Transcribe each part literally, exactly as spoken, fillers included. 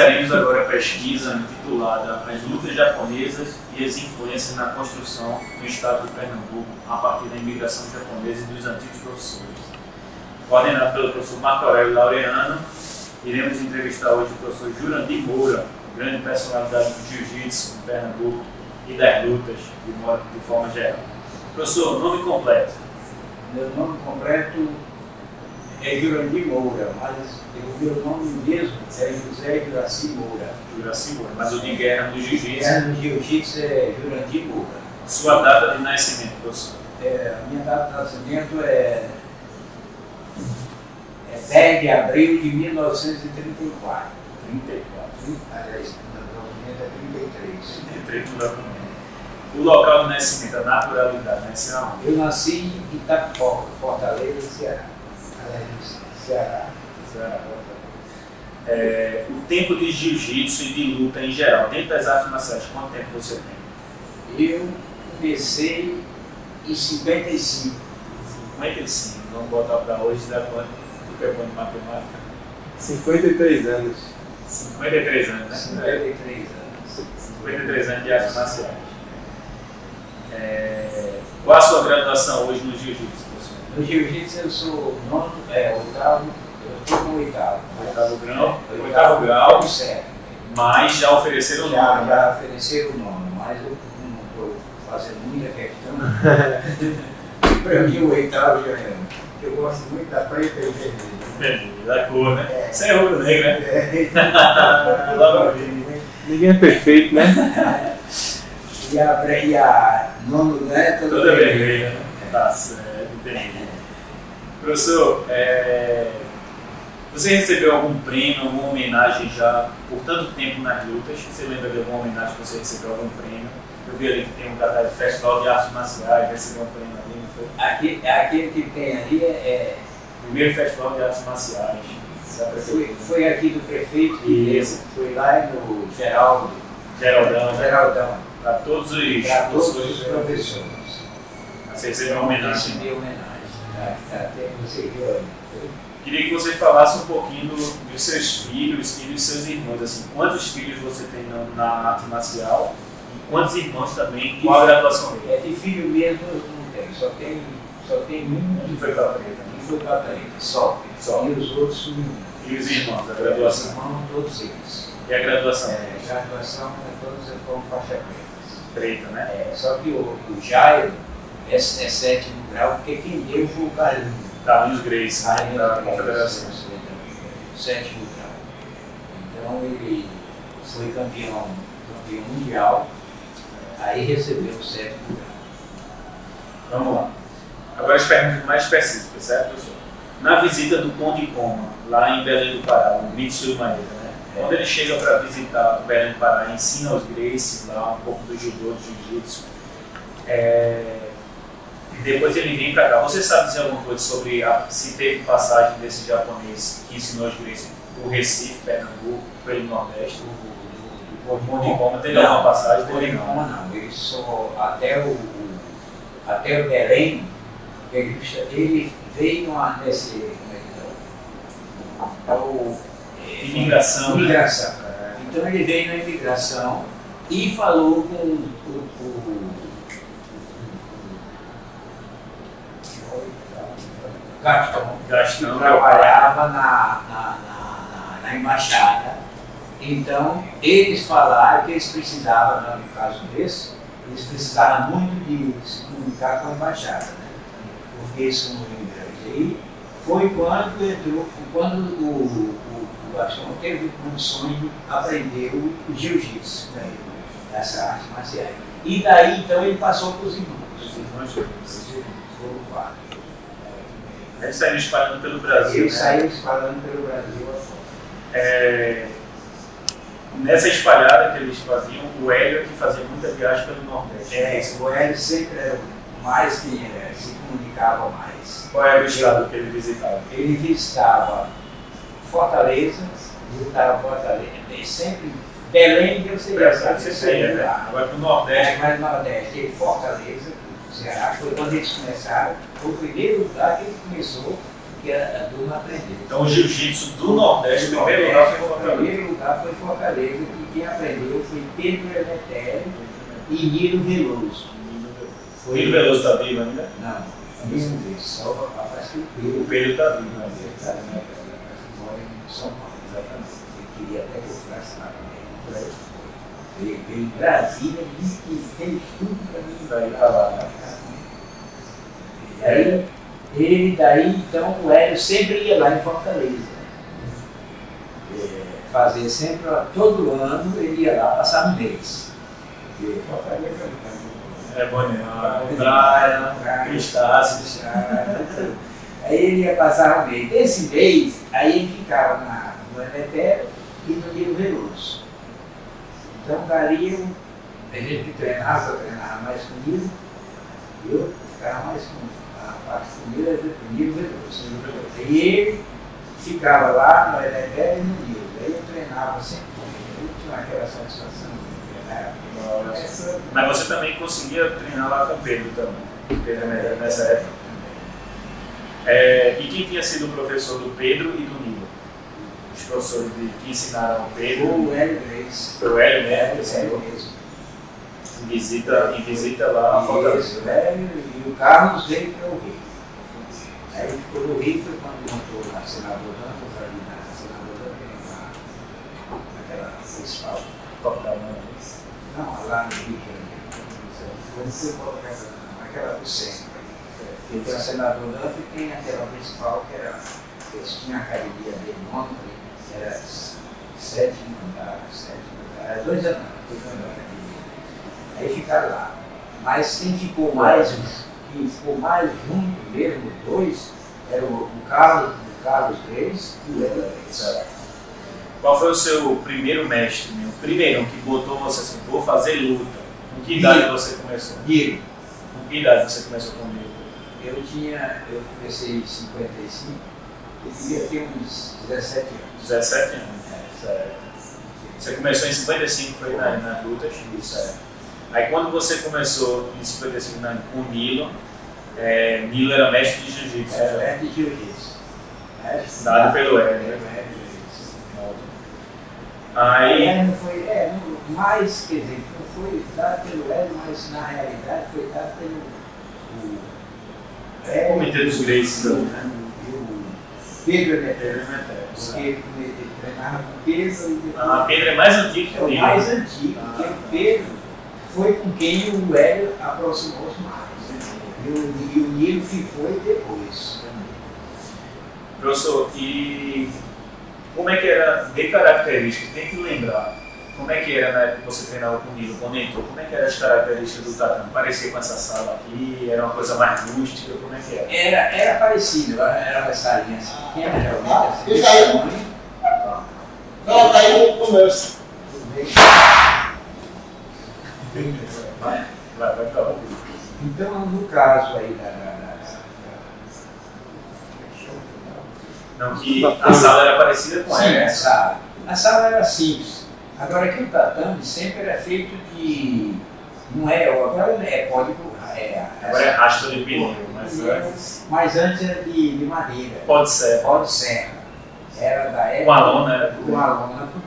Iniciaremos agora a pesquisa intitulada As Lutas Japonesas e as Influências na Construção do Estado do Pernambuco a partir da imigração japonesa e dos antigos professores. Coordenado pelo professor Marco Aurelio Laureano, iremos entrevistar hoje o professor Jurandir Moura, grande personalidade do Jiu-Jitsu em Pernambuco e das lutas de, modo, de forma geral. Professor, nome completo? Meu nome completo é Jurandir Moura, mas o meu nome mesmo é José Juraci Moura. Juraci Moura, mas o de guerra do Jiu-Jitsu? Guerra do Jiu-Jitsu é Jurandir Moura. Sua data de nascimento, professor? É, a minha data de nascimento é, é dez de abril de mil novecentos e trinta e quatro. trinta e quatro. Aliás, meu documento é trinta e três. trinta e três no documento. O local de nascimento, a naturalidade, né? Eu nasci em Itapocó, Fortaleza, Ceará. Ceará. Ceará. É, o tempo de jiu-jitsu e de luta em geral, dentro das artes marciais, quanto tempo você tem? Eu comecei em cinquenta e cinco. cinquenta e cinco, vamos botar para hoje, dá quanto? Tu que é bom de matemática? cinquenta e três anos. cinquenta e três anos, né? cinquenta e três anos. cinquenta e três anos de artes marciais. É... Qual a sua graduação hoje no jiu-jitsu? No jiu-jitsu eu sou nono, é, oitavo, eu estou com oitavo. Oitavo grau? Oitavo, oitavo grau, certo. Mas já ofereceram o nome? Já ofereceram o nome, mas eu não estou fazendo muita questão. Para mim o oitavo já é. Eu gosto muito da preta e vermelha. Da cor, né? Isso é ouro negro, né? É. Logo ninguém é perfeito, né? E a, e a nono, né? Toda, toda vermelha. Tá certo. Professor, é... você recebeu algum prêmio, alguma homenagem já por tanto tempo nas lutas? Você lembra de alguma homenagem que você recebeu, algum prêmio? Eu vi ali que tem um cartaz de Festival de Artes Marciais, recebeu um prêmio ali, não foi? Aquele que tem ali é... Primeiro Festival de Artes Marciais. Foi, foi aqui do prefeito, beleza. Foi lá no Geraldo. Geraldão. Geraldão. Para todos os, pra todos os, os professores. Você recebeu uma homenagem. Recebi homenagem. Queria que você falasse um pouquinho dos seus filhos e dos seus irmãos. Assim, quantos filhos você tem na, na arte marcial e quantos irmãos também? Qual a graduação dele? É de filho mesmo eu não tenho, só tem, só tem um que foi para a preta. Um foi para a preta, só. só. E os outros nenhum. E os irmãos, a graduação? Os irmãos, todos eles. E a graduação? É, a graduação, todos foram faixa preta. Preta, né? É, só que o, o Jairo é sétimo grau, porque quem deu foi o Carlinhos. Carlos Gracie, da Confederação. Sétimo grau. Então ele foi campeão, campeão mundial, aí recebeu o sétimo grau. Vamos lá. Agora as perguntas mais específicas, certo, professor? Na visita do Ponto e Coma, lá em Belém do Pará, no Mitsu Maeda, né? É. Quando ele chega para visitar o Belém do Pará, ensina aos Gracies lá um pouco do judô, do jiu-jitsu. É... Depois ele vem para cá. Você sabe dizer alguma coisa sobre a, se teve passagem desse japonês que ensinou os gregos por Recife, Pernambuco, pelo Nordeste, o Ponto e Coma? Teve alguma passagem? Ponto e Coma não. Ele só até o até o Baderém, ele, ele veio a nesse então, o, é, imigração. Imigração. Né? Então ele veio na imigração e falou com o, o Gastão, Gastão, que trabalhava na, na, na, na embaixada. Então, eles falaram que eles precisavam, no caso desse, eles precisavam muito de se comunicar com a embaixada, né? Porque eles são imigrantes. E foi quando entrou, quando o, o, o Gastão teve condições de aprender o, o jiu-jitsu, né? Essa arte marcial. E daí, então, ele passou para os irmãos. Os irmãos foram quatro. Ele saiu espalhando pelo Brasil. Ele né? saiu espalhando pelo Brasil afora. É, nessa espalhada que eles faziam, o Hélio que fazia muita viagem pelo Nordeste. É, o Hélio sempre era mais que era, se comunicava mais. Qual era o estado ele, que ele visitava? Ele visitava Fortaleza, visitava Fortaleza. Ele sempre, Belém, eu sei lá. Você sei lá. Agora para o Nordeste. Mas no Nordeste, ele Fortaleza. Ceará, foi quando eles começaram, foi o primeiro lugar que ele começou que a turma aprendeu. Então o jiu-jitsu do Nordeste, o primeiro lugar foi Fortaleza. O primeiro lugar foi Fortaleza, e quem aprendeu foi Pedro Hemetério e Nilo Veloso. Foi... Nilo Veloso está vivo ainda? Não. Mesmo Deus, só parece que o Pedro. O Pedro está vivo, mas ele está na minha casa, mora em São Paulo, exatamente. Ele queria até que eu ficasse lá também. Ele veio em Brasília e fez tudo para mim. Para ir para lá, né? Aí, ele daí, então, o Hélio sempre ia lá em Fortaleza. É, fazia sempre, todo ano, ele ia lá passar um mês. E Fortaleza é bonhão, praia, crustáceos. Aí ele ia passar um mês. Esse mês, aí ele ficava na Rua Emetério e no Nilo Veloso. Então, daria, a gente que treinava, treinava mais comigo, eu ficava mais comigo. A parte comigo era do Nilo Veloso. E ele ficava lá no Emetério e no Nilo. Aí eu treinava sempre com ele, eu tinha aquela satisfação. Nossa. Mas você também conseguia treinar lá com o Pedro também, Pedro Hemetério, nessa época. É, e quem tinha sido o professor do Pedro e do Nilo? Os professores de, que ensinaram o Pedro? Foi o Hélio mesmo. Foi o Hélio mesmo. Visita, e visita lá a Fortaleza. E o Carlos veio para o Rio. Aí ele ficou no Rio, foi quando montou a senadora, a senadora naquela principal. Não, lá no Rio de Janeiro, naquela do centro. Ele tem a senador Nanto e tem aquela principal que era, eles tinham a academia dele, nome, era sete andares, sete andares, era dois andares, dois andares. Aí ficaram lá. Mas quem ficou mais, quem ficou mais junto mesmo, dois, era o Carlos, o Carlos três e o Hélio três. Qual foi o seu primeiro mestre, meu? Primeiro, que botou você assim, vou fazer luta. Com que idade Guilherme. Você começou? Guilherme. Com que idade você começou comigo? Eu tinha, eu comecei em cinquenta e cinco, eu devia ter uns dezessete anos. dezessete anos? É, certo. Você começou em cinquenta e cinco, foi na, na luta, certo. Aí quando você começou em cinquenta e cinco na, com o Nilo, é, Nilo era mestre de jiu-jitsu. Era mestre de jiu-jitsu. Dado pelo Hélio, né? Aí... É, não foi, é, não, mais, quer dizer, não foi dado pelo Hélio, mas na realidade foi dado pelo o, é, Comitê dos Gracies, né? O Pedro Hemetério, porque ele treinava com Pedro e depois... Ah, Pedro é mais antigo que o Pedro. É mais antigo, porque o Pedro foi com quem o Hélio aproximou os mares. E o Nilo foi depois. Professor, e... Como é que era, de características, tem que lembrar, como é que era na época que você treinava comigo, quando entrou, como é que eram as características do tatame? Parecia com essa sala aqui, era uma coisa mais rústica, como é que era? Era, era parecido, era uma salinha assim, pequena, realmente, assim. Deixa aí. Não, tá aí no começo. Vai, vai, vai pra lá. Então, no caso aí da... da Não, que a sala era parecida com ela. Sim, a sala. A sala era simples. Agora que o tatame sempre era feito de... Não é, agora é pode é, agora é rastro de pneu, mas antes... Mas antes era de, de madeira. Pode ser. Pode ser. Era da época... Uma lona era do... Uma lona do...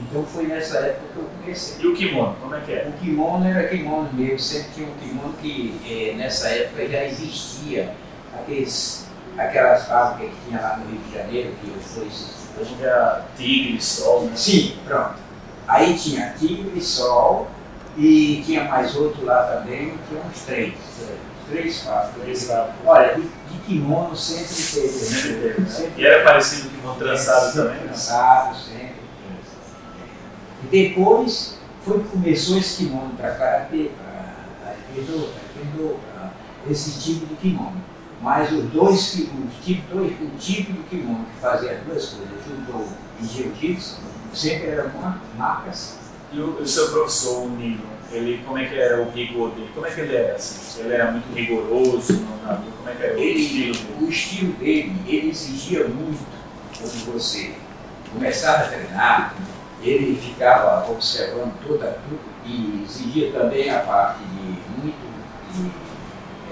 Então foi nessa época que eu comecei. E o kimono, como é que é? O kimono era kimono mesmo. Sempre tinha um kimono que é, nessa época já existia. Aqueles... Aquelas fábricas que tinha lá no Rio de Janeiro, que foi hoje era Tigre, Sol, né? Sim, pronto. Aí tinha Tigre, Sol e tinha mais outro lá também, que eram uns três. Três fábricas. Olha, de, de kimono sempre teve. Sempre teve, né? Sempre. E era parecido com o kimono trançado sempre também? Trançado, né? Sempre. E depois foi que começou esse kimono para karatê, para aikido, para esse tipo de kimono. Mas os dois, o tipo, dois, o tipo do kimono que fazia as duas coisas, judô e jiu-jitsu, sempre eram marcas. E o, o seu professor, o Nilo, ele, como é que era o rigor dele? Como é que ele era assim? Ele era muito rigoroso? Não, como é que era o ele, estilo dele? O estilo dele, ele exigia muito quando você começava a treinar, ele ficava observando toda a tudo e exigia também a parte de muito... De,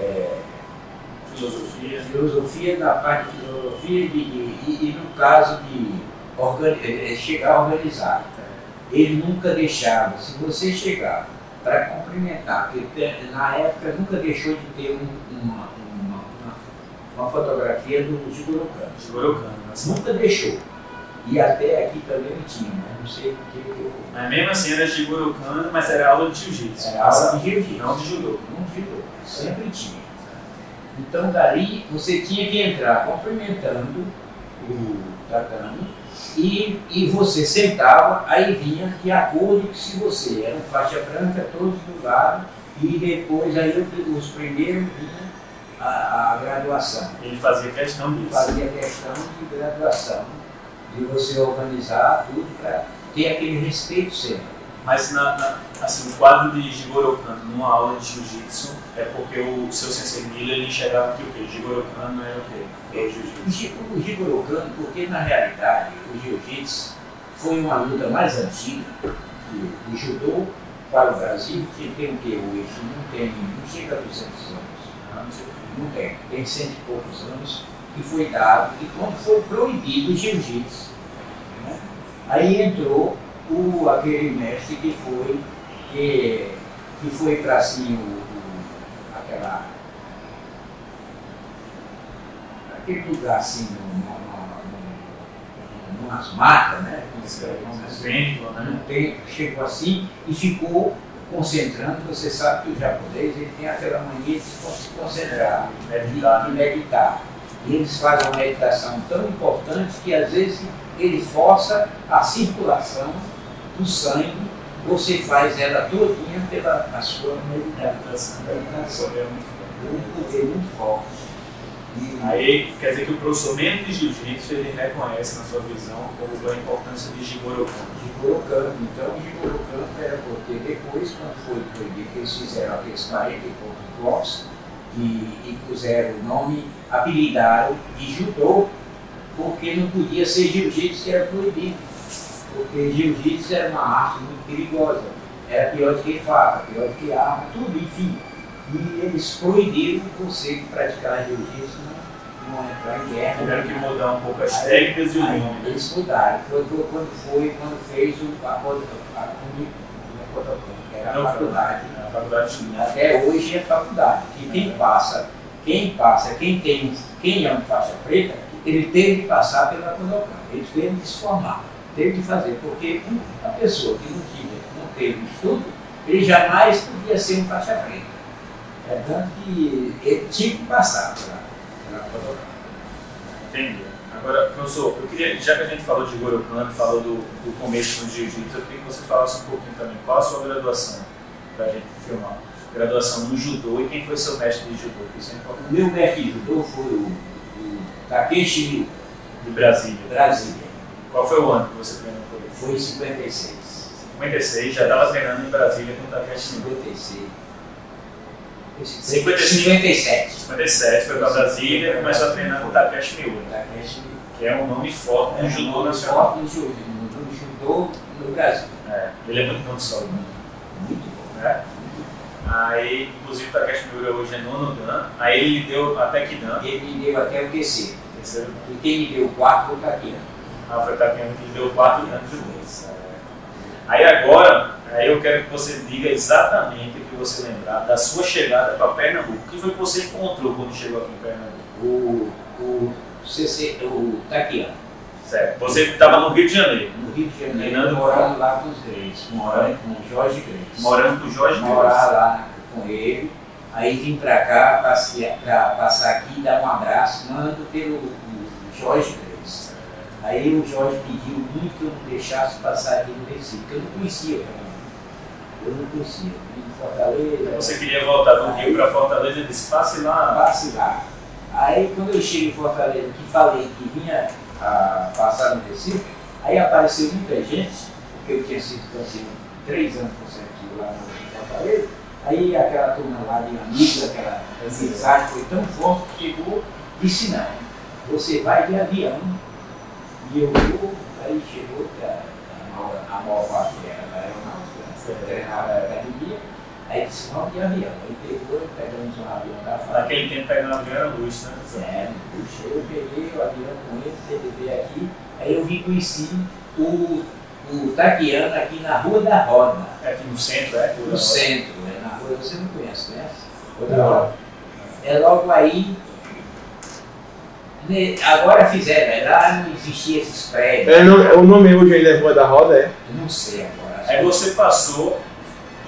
é, filosofia, filosofia da parte de filosofia de, e, e no caso de organi chegar organizado, ele nunca deixava, se você chegava para cumprimentar, porque na época nunca deixou de ter um, uma, uma, uma, uma fotografia do Jigoro Kahn. Jigoro Kahn, mas nunca deixou. E até aqui também tinha, mas não sei porque que eu... Mas mesmo assim era Jigoro Kahn, mas era aula de Jiu-Jitsu. Era aula de Jiu-Jitsu. Não de Judô. Não de Judô, sempre tinha. Então dali você tinha que entrar cumprimentando o tatame e, e você sentava, aí vinha de acordo que se você era um faixa branca, todos do lado, e depois aí os primeiros vinha a, a graduação. Ele fazia questão disso. Ele fazia questão de graduação, de você organizar tudo para ter aquele respeito sempre. Mas na, na, assim, o quadro de Jigoro Kahn numa aula de Jiu-Jitsu é porque o seu sensei Miller, ele enxergava que o quê? Jigoro Kahn não era o quê? É o Jiu-Jitsu. O Jigoro Kahn, porque na realidade o Jiu-Jitsu foi uma luta mais antiga que o Judô para o Brasil, que tem o quê hoje? Não tem, não chega a duzentos anos. Não tem, tem cento e poucos anos que foi dado, e quando foi proibido o Jiu-Jitsu, né? Aí entrou O, aquele mestre que foi, que, que foi para assim, o, o, aquela, aquele lugar assim, umas matas, né? Um tempo, chegou assim e ficou concentrando. Você sabe que o japonês, ele tem aquela mania de se concentrar, é, de, meditar, de meditar. E eles fazem uma meditação tão importante que às vezes ele força a circulação do sangue, você faz ela todinha pela a sua meditação. meditação. É um poder muito forte. E aí, quer dizer que o professor mesmo de Jiu-Jitsu, ele reconhece na sua visão a importância de Jigoro Kahn. Jigoro Kahn, então Jigoro Kahn era porque depois, quando foi proibido, eles fizeram aqueles quarenta e poucos blocos e, e puseram o nome, apelidaram de Judô, porque não podia ser Jiu-Jitsu, que era proibido. Porque Jiu-Jitsu era uma arte muito perigosa, era pior do que faca, pior do que arma, tudo, enfim. E eles proibiram você de praticar Jiu-Jitsu, não, não entrar em guerra. Tiveram que mudar um pouco as técnicas e o nome. Eles mudaram, quando, quando foi, quando fez o que era a faculdade. A faculdade tinha. Até hoje é faculdade, que quem passa, quem passa, quem tem, quem é uma faixa preta, ele teve que passar pela Kodokan, ele teve que se formar, teve que fazer, porque uma pessoa que não, tinha, não teve estudo, ele jamais podia ser um faixa preta. É tanto que ele tinha que passar pela Kodokan. Entendi. Agora, professor, eu queria, já que a gente falou de Jigoro Kahn, falou do, do começo do Jiu-Jitsu, eu queria que você falasse um pouquinho também qual a sua graduação, para a gente filmar. Graduação no Judô e quem foi seu mestre de Judô? O meu mestre de Judô foi o Takeshi Miura, de Brasília. Brasília. Qual foi o ano que você treinou por ele? Foi em cinquenta e seis. cinquenta e seis, já estava treinando em Brasília com o Takeshi Miura. cinquenta e seis. cinquenta e cinco. cinquenta e sete. cinquenta e sete, foi para Brasília e começou a treinar com o Takeshi Miura, que é um nome forte no judô nacional. Forte no judô no Brasil. É, ele é muito bom de saúde. Muito bom, né? Aí, inclusive, o Takeshi Miura hoje é nono dan, aí ele deu até que dan. Ele me deu até o terceiro. terceiro E quem me deu o quarto foi o Takeshi. Ah, foi o Takeshi que deu o quarto dan de dois. Aí agora, aí eu quero que você diga exatamente o que você lembrar da sua chegada para Pernambuco. O que foi que você encontrou quando chegou aqui em Pernambuco? O, o, C C, o Takeshi. Certo. Você estava no Rio de Janeiro. No Rio de Janeiro, Fernando, morando lá com os Gracie, morando com o Jorge Gracie. Morando com o Jorge Gracie. Morar lá com ele. Aí vim para cá, passear, pra passar aqui, dar um abraço, mando pelo Jorge Gracie. Aí o Jorge pediu muito que eu não deixasse passar aqui no Recife, porque eu não conhecia. Eu não conhecia. Eu vim de Fortaleza. Você queria voltar do Rio para Fortaleza e disse, passe lá. Passe lá. Aí quando eu cheguei em Fortaleza, que falei que vinha a passar no Recife, aí apareceu muita gente, porque eu tinha sido campeão três anos consecutivos lá no Fortaleza, aí aquela turma lá de amigos, aquela amizade foi tão forte que chegou e disse, não, você vai de avião, e eu vou, aí chegou a, a, a maior parte era da aeronáutica, treinava a academia, Aí disse, não tinha avião. Ele pegou, pegamos um avião da Fábio. Naquele tempo pegar um avião era luxo, né? É, luxo. Eu peguei o avião com ele, ele veio aqui. Aí eu vim conhecer o, o Taquiano aqui na Rua da Roda. É aqui no centro, é? No centro, é na rua, você não conhece, né? Rua da Roda. É logo aí. Agora fizeram, lá não existia esses prédios. É, não, o nome hoje ainda é Rua da Roda, é? Eu não sei agora. Aí você passou,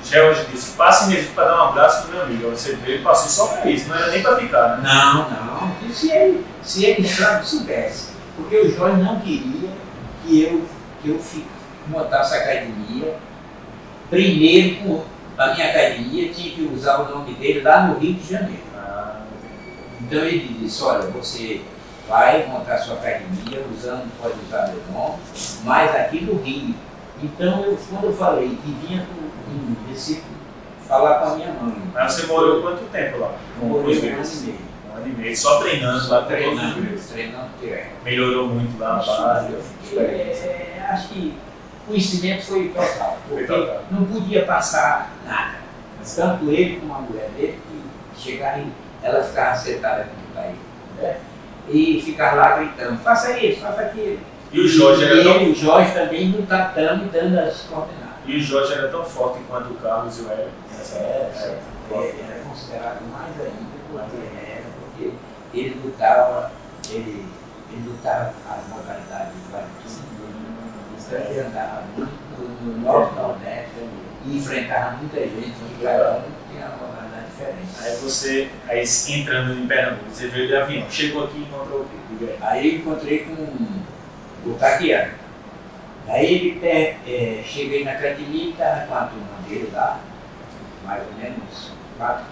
Jorge disse, passe mesmo para dar um abraço pro meu amigo. Você veio e passou só para isso, não era nem para ficar, né? Não, não. E se ele, se ele sabe, soubesse. Porque o Jorge não queria que eu, que eu fico, montasse a academia. Primeiro, a minha academia tinha que usar o nome dele lá no Rio de Janeiro. Ah. Então ele disse, olha, você vai montar sua academia usando, pode usar meu nome, mas aqui no Rio. Então, eu, quando eu falei que vinha do Recife falar com a minha mãe. Mas você morou quanto tempo lá? Morou um ano e meio. Um ano e meio, só treinando só lá. Treinando, treinando direto. Melhorou muito lá na base. É, acho que o conhecimento foi total, porque foi não podia passar nada. Tanto ele como a mulher dele, que chegava e ela ficava sentada aqui no país. Né? E ficava lá gritando, faça isso, faça aquilo. E o Jorge, e era ele, tão... o Jorge também no tatame dando as coordenadas. E o Jorge era tão forte quanto o Carlos e o Hélio. É, é, é, ele era considerado mais ainda do Adriano, porque ele lutava, ele, ele lutava as modalidades do Vale, ele andava muito no norte da Nordeste e enfrentava muita gente, que cada um tinha uma modalidade diferente. Aí você, aí entrando em Pernambuco, você veio de avião, chegou aqui e encontrou o quê? Aí eu encontrei com o Taquiano. Aí ele é, cheguei na academia e estava com a turma dele lá, mais ou menos quatro,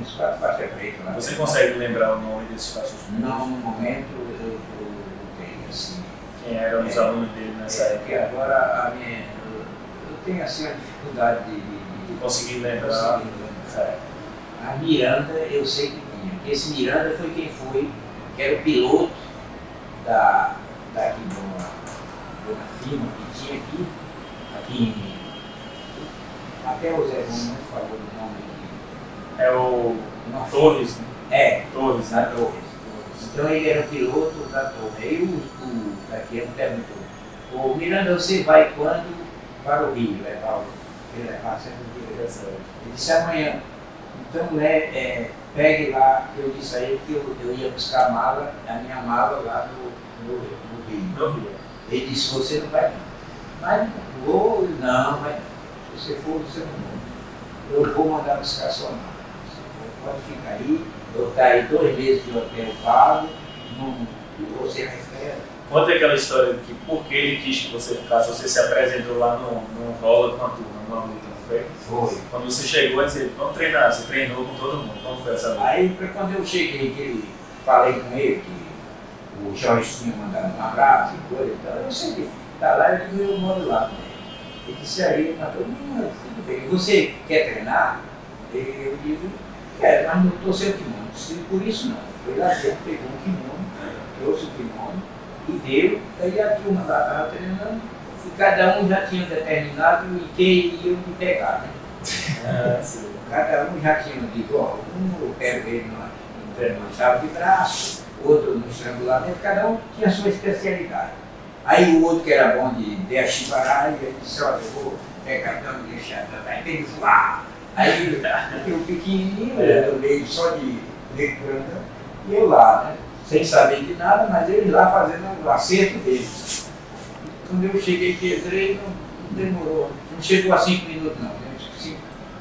uns quatro faixas pretas lá. Você consegue lembrar o nome desses faixas pretas? Não, no momento eu não tenho assim. Quem eram é, os alunos dele nessa é, época? Porque agora a minha, eu, eu tenho assim a dificuldade de, de, de conseguir lembrar. Conseguir lembrar. A Miranda eu sei que tinha. Esse Miranda foi quem foi, que era o piloto da. Aqui numa firma que tinha aqui, aqui até o Zé Romano falou do nome aqui. É o Nossa. Torres, né? É, Torres, na Torres. Torres. Então ele era o piloto da Torre. Aí o Taquiano perguntou, ô Miranda, você vai quando para o Rio? É, Paulo, ele levar sempre o Rio. Ele disse amanhã. Então é, é, pegue lá, eu disse a ele que eu, eu ia buscar a mala, a minha mala lá no. No, no Rio. Ele disse, você não vai não. Mas vou, não, mas se você for, você não vai. Eu vou mandar buscar sua mala. Pode ficar aí, eu estarei dois meses de hotel pago, e você vai ficar. Conta aquela história de que por que ele quis que você ficasse, você se apresentou lá num rola com a turma, numa luta, não foi? Foi. Quando você chegou, ele disse, vamos treinar, você treinou com todo mundo, como foi essa luta? Aí quando eu cheguei, que ele, falei com ele que o Jorge tinha mandado um abraço e coisa e tal, eu não sei o que, está lá e eu digo, eu moro lá também. Ele disse aí, ele falou, hum, tudo bem, você quer treinar? Eu digo, quero, mas não estou sem o kimono, disse, por isso não. Foi lá dentro, pegou um kimono, trouxe o kimono e deu, aí a turma lá estava treinando, e cada um já tinha determinado em que iam me pegar, né? Ah, cada um já tinha, eu digo, ó, um eu pego ele numa chave de braço, outro no estrangulamento, cada um tinha a sua especialidade. Aí o outro que era bom de deixar ele disse, olha, eu vou pegar tanto e deixar tanto, aí tem que voar. Aí o pequenininho, eu meio só de grana, e eu lá, né? Sem saber de nada, mas eles lá fazendo o acerto deles. Quando eu cheguei, que entrei, não demorou, não chegou a cinco minutos não, dentro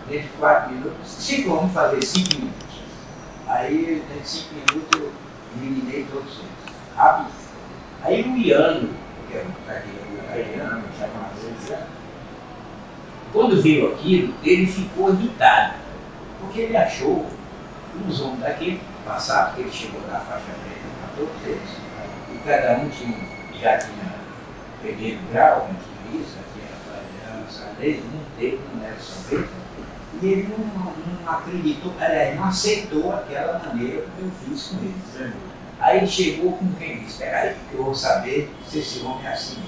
de quatro minutos, cinco, vamos fazer cinco minutos. Aí, dentro de cinco minutos, eu eliminei todos eles, rápido. Aí o Yano, que era um italiano, quando viu aquilo, ele ficou irritado, porque ele achou que os homens daquele passaram, porque ele chegou na faixa preta para todos eles, e cada um tinha, já tinha primeiro grau, antes disso, já tinha um teve, não era só preta. E ele não, não, não acreditou, aliás, não aceitou aquela maneira que eu fiz com ele. Sim. Aí ele chegou com quem disse, espera aí, que eu vou saber se esse homem é assim mesmo.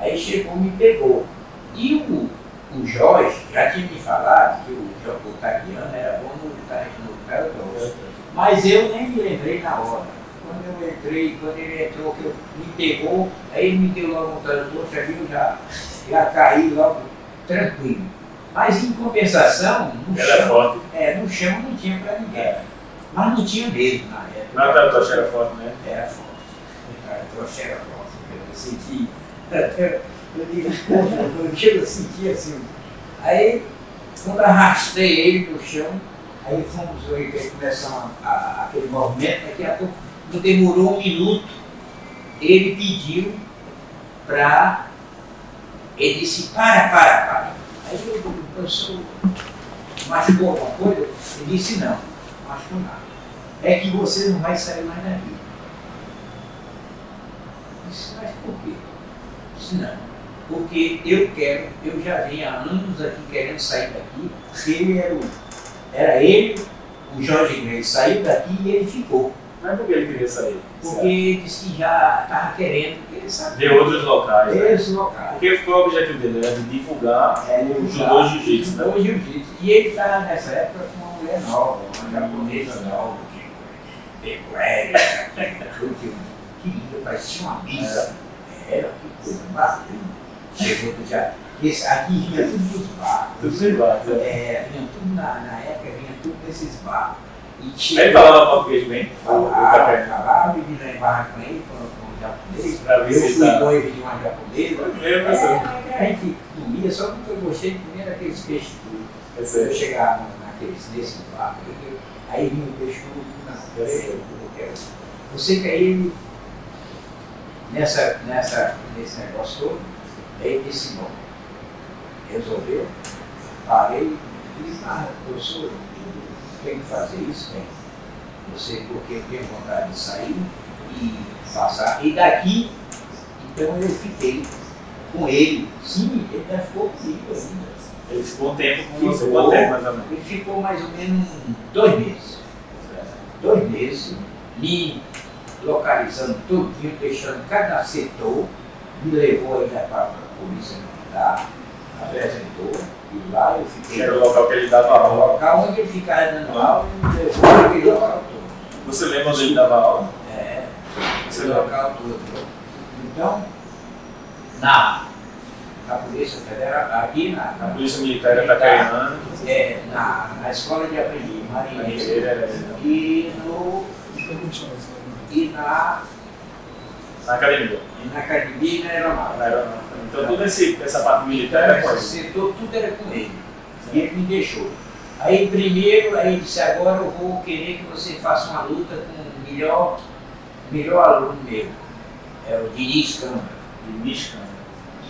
Aí chegou, me pegou. E o, o Jorge, já tinha me falado que o Taquiano era bom no Taekwondo, mas eu nem me lembrei na hora. Quando eu entrei, quando ele entrou, que eu, me pegou, aí ele me deu logo um tradutor, eu já, já caí logo tranquilo. Mas em compensação, no chão, é, no chão não tinha para ninguém. Mas não tinha medo na época. Não, a trouxa era forte, né? Era forte. A trouxa era forte. Eu senti. Eu digo, eu senti assim. Aí, quando arrastei ele no chão, aí fomos, aí começamos a, a, aquele movimento, daqui a pouco, não demorou um minuto, ele pediu para. Ele disse: para, para, para. Aí eu digo, professor, machucou alguma coisa? Ele disse: não, machucou nada. É que você não vai sair mais daqui. Eu disse: mas por quê? Eu disse: não. Porque eu quero, eu já venho há anos aqui querendo sair daqui, porque ele era o. Era ele, o Jorge Gracie saiu daqui e ele ficou. Mas por que ele queria sair? Porque ele disse que já estava querendo que ele sabia. Ver outros locais. Outros né? locais. Porque foi o objetivo dele, era de divulgar é, o judô jiu-jitsu. Né? Jiu-jitsu. E ele estava nessa época com uma mulher nova, uma japonesa nova, que pegou ela, que parecia uma missa. Era que coisa bacana. Chegou do Japão. Esse aqui vinha tudo nos barcos. Tudo nos barcos. É, vinha tudo na, na época, vinha tudo nesses barcos. Chegou, ele falava português bem? Falava, eu falava, eu vim lá em barra com ele, falando com o japonês. Pra ver eu fui boi de uma japonesa. É, é, a gente comia, só que eu gostei de comer aqueles peixes tudo. É eu chegava naqueles, nesses barcos, aí vinha o peixe tudo, não, eu quero. Eu sei que aí ele, nessa, nessa, nesse negócio todo, aí ele disse: bom, resolveu, parei, fiz nada, professor. Tem que fazer isso, tem. Você, porque eu tenho vontade de sair e passar. E daqui, então eu fiquei com ele. Sim, ele ainda ficou comigo ainda. Ele ficou um tempo com você? Ficou, ele ficou mais ou menos dois meses. Dois meses, me localizando tudinho, deixando cada setor, me levou ainda para a polícia militar, apresentou. E lá eu fiquei. Era o local que ele dava aula. O local onde ele ficava dando aula, eu fui naquele local todo. Você lembra onde ele dava aula? É, o local todo. Então, na, na Polícia Federal, aqui na, na Polícia Militar era Itapeceriana. É, na, na Escola de Aprendiz Marinheiro. E no. E na. Na academia. E na academia e na aeronáutica. Na aeronáutica. Então, toda essa parte militar era com ele? Setor, tudo era com ele. E ele me deixou. Aí, primeiro, aí ele disse: agora eu vou querer que você faça uma luta com o melhor, melhor aluno meu. É o Diniz Câmara. Diniz Câmara.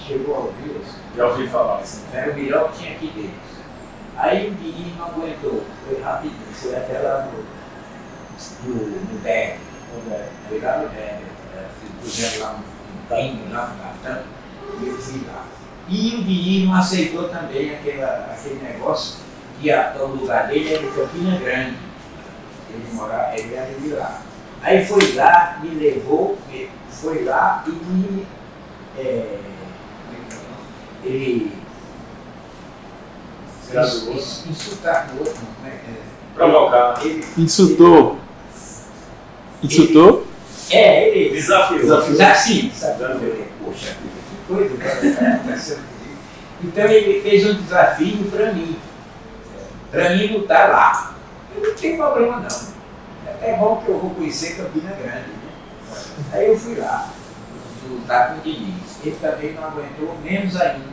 Chegou a ouvir isso? Já ouvi falar assim. Era o melhor que tinha aqui deles. Aí o Diniz não aguentou. Foi rapidinho. Foi até lá no, no, no Berg. Foi lá no Berg. Fizeram lá um bingo, lá no Gastão, e eu fui lá. E o Guilherme não aceitou também aquela, aquele negócio que a, o lugar dele era em Campina Grande. Ele morava, ele era de lá. Aí foi lá, me levou, foi lá e me. É, ele. Insultar o outro, né? Provocar. Ele, insultou. Ele, insultou? É, ele desafiou. Desafiou. Desafiou. Desafiou. Poxa, que coisa está acontecendo comigo. Então ele fez um desafio para mim. Para mim lutar lá. Eu não tenho problema não. É até bom que eu vou conhecer Campina Grande. Né? Aí eu fui lá lutar com o Diniz. Ele também não aguentou, menos ainda.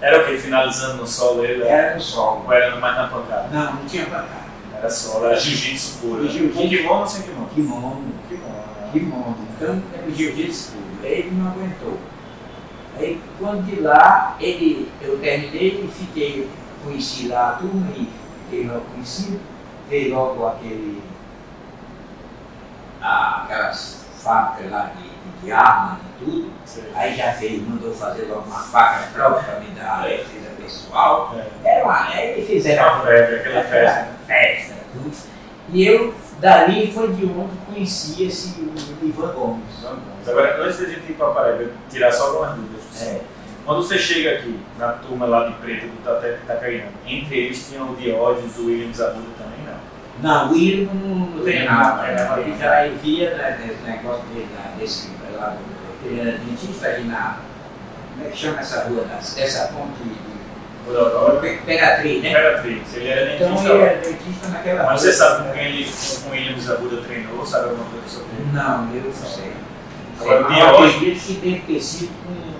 Era o que? Finalizando no solo ele? Era no solo. Ou era mais na pancada? Não, não tinha pancada. Era solo, era jiu-jitsu puro. Com kimono ou sem kimono? Kimono. Kimono. De mundo, então o jiu-jitsu puro, ele não aguentou. Aí quando de lá, ele, eu terminei e fiquei, conheci lá a turma e fiquei logo conhecido, veio logo aquele, ah, aquelas facas lá de, de arma e tudo, aí já veio, mandou fazer logo uma faca própria para me dar a defesa pessoal, era uma, aí fizeram uma festa, aquela festa, festa, tudo, e eu dali foi de onde conheci esse Ivan Gomes. Agora, antes da gente ir para a Paraíba, tirar só algumas dúvidas. É. Quando você chega aqui, na turma lá de preto do Itacaíano, entre eles tinham o Biódios, o William Zabuda também, não? Não, o William não tem nada, ele já via nesse negócio desse lá, ele era dentista ali na, como é que chama essa rua, essa ponte de... Rua da Roda? Imperatriz, né? Imperatriz, ele era dentista. Então ele era dentista naquela rua. Mas você sabe com quem ele, com o William Zabuda treinou, sabe alguma coisa sobre ele? Não, eu não sei. Agora o Biódios... Ele se enriquecido com...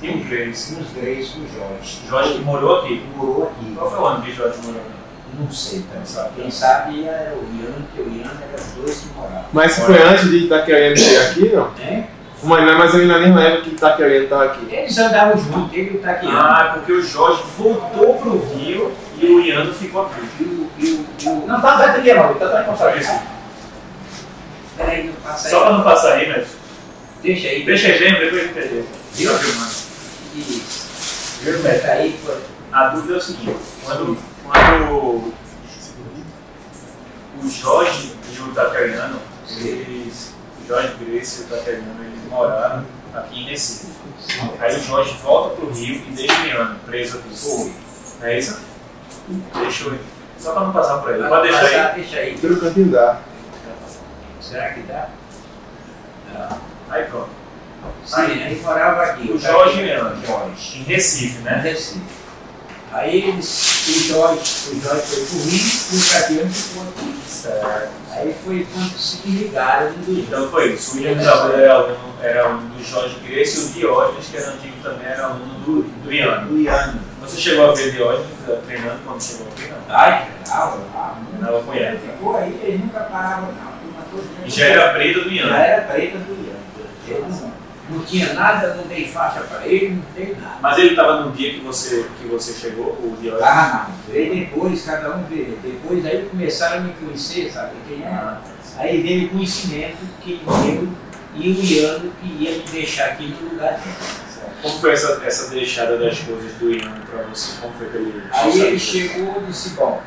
Tem um Gracie. Uns Gracie com o Jorge. Jorge que morou aqui? Morou aqui. Qual foi o ano que Jorge morou aqui? Não sei, então, sabe? Quem sabe era o Yano, que o Yano era os dois que moravam. Mas se foi antes de Itaquereno ter aqui, não? É? Mas, mas ele na mesma época que Itaquereno estava aqui. Eles andavam juntos, ele e o Itaquereno. Ah, porque o Jorge voltou para o Rio e o Yano ficou aqui. E o, e o, e o... Não, está atrás daqui, não. Ele está atrás de Fortaleza. Espera aí, não passa aí. Só para não passar aí, mas... Deixa aí. Deixa aí, lembra, depois ele perdeu. Viu, mano? Isso. Aí, a dúvida é o seguinte, quando, quando o Jorge e o Itaquerano, eles, o Jorge Gracie e o Itaquerano, eles moraram aqui em Recife. Sim. Aí o Jorge volta para o Rio e deixa o Yano preso aqui. Sim. É isso? Deixa eu ir. Só para não passar por ele. Pode deixar passar, aí. Deixa aí. Pelo cantinho dá. Será que dá? Não. Aí pronto. Sim, aí, ele morava aqui. O Jorge Leandro, em Recife, né? Em Recife. Aí o Jorge, o Jorge foi pro Rio e o Taquerano ficou aqui. Certo. Aí foi quando se ligaram um dos dois. Então foi isso. O William Zabuda era, era um do Jorge Gracie e o Biódios, que era antigo também, era aluno do, do Yano. Do Yano. Você chegou a ver Biódios treinando quando chegou aqui, não? Ai, treinava lá. Treinava com ele. Ficou aí, ele nunca parava, não. E já era preta do Yano. Já era preta do Yano. Não tinha nada, não dei faixa para ele, não dei nada. Mas ele estava no dia que você, que você chegou, o Biódios? Ah, não. Veio depois, cada um veio. Depois aí começaram a me conhecer, sabe quem era? Aí veio o conhecimento que eu e o Yano que ia me deixar aqui no lugar. Como foi essa, essa deixada das coisas do Yano para você? Como foi que ele... Aí ele chegou e disse, bom,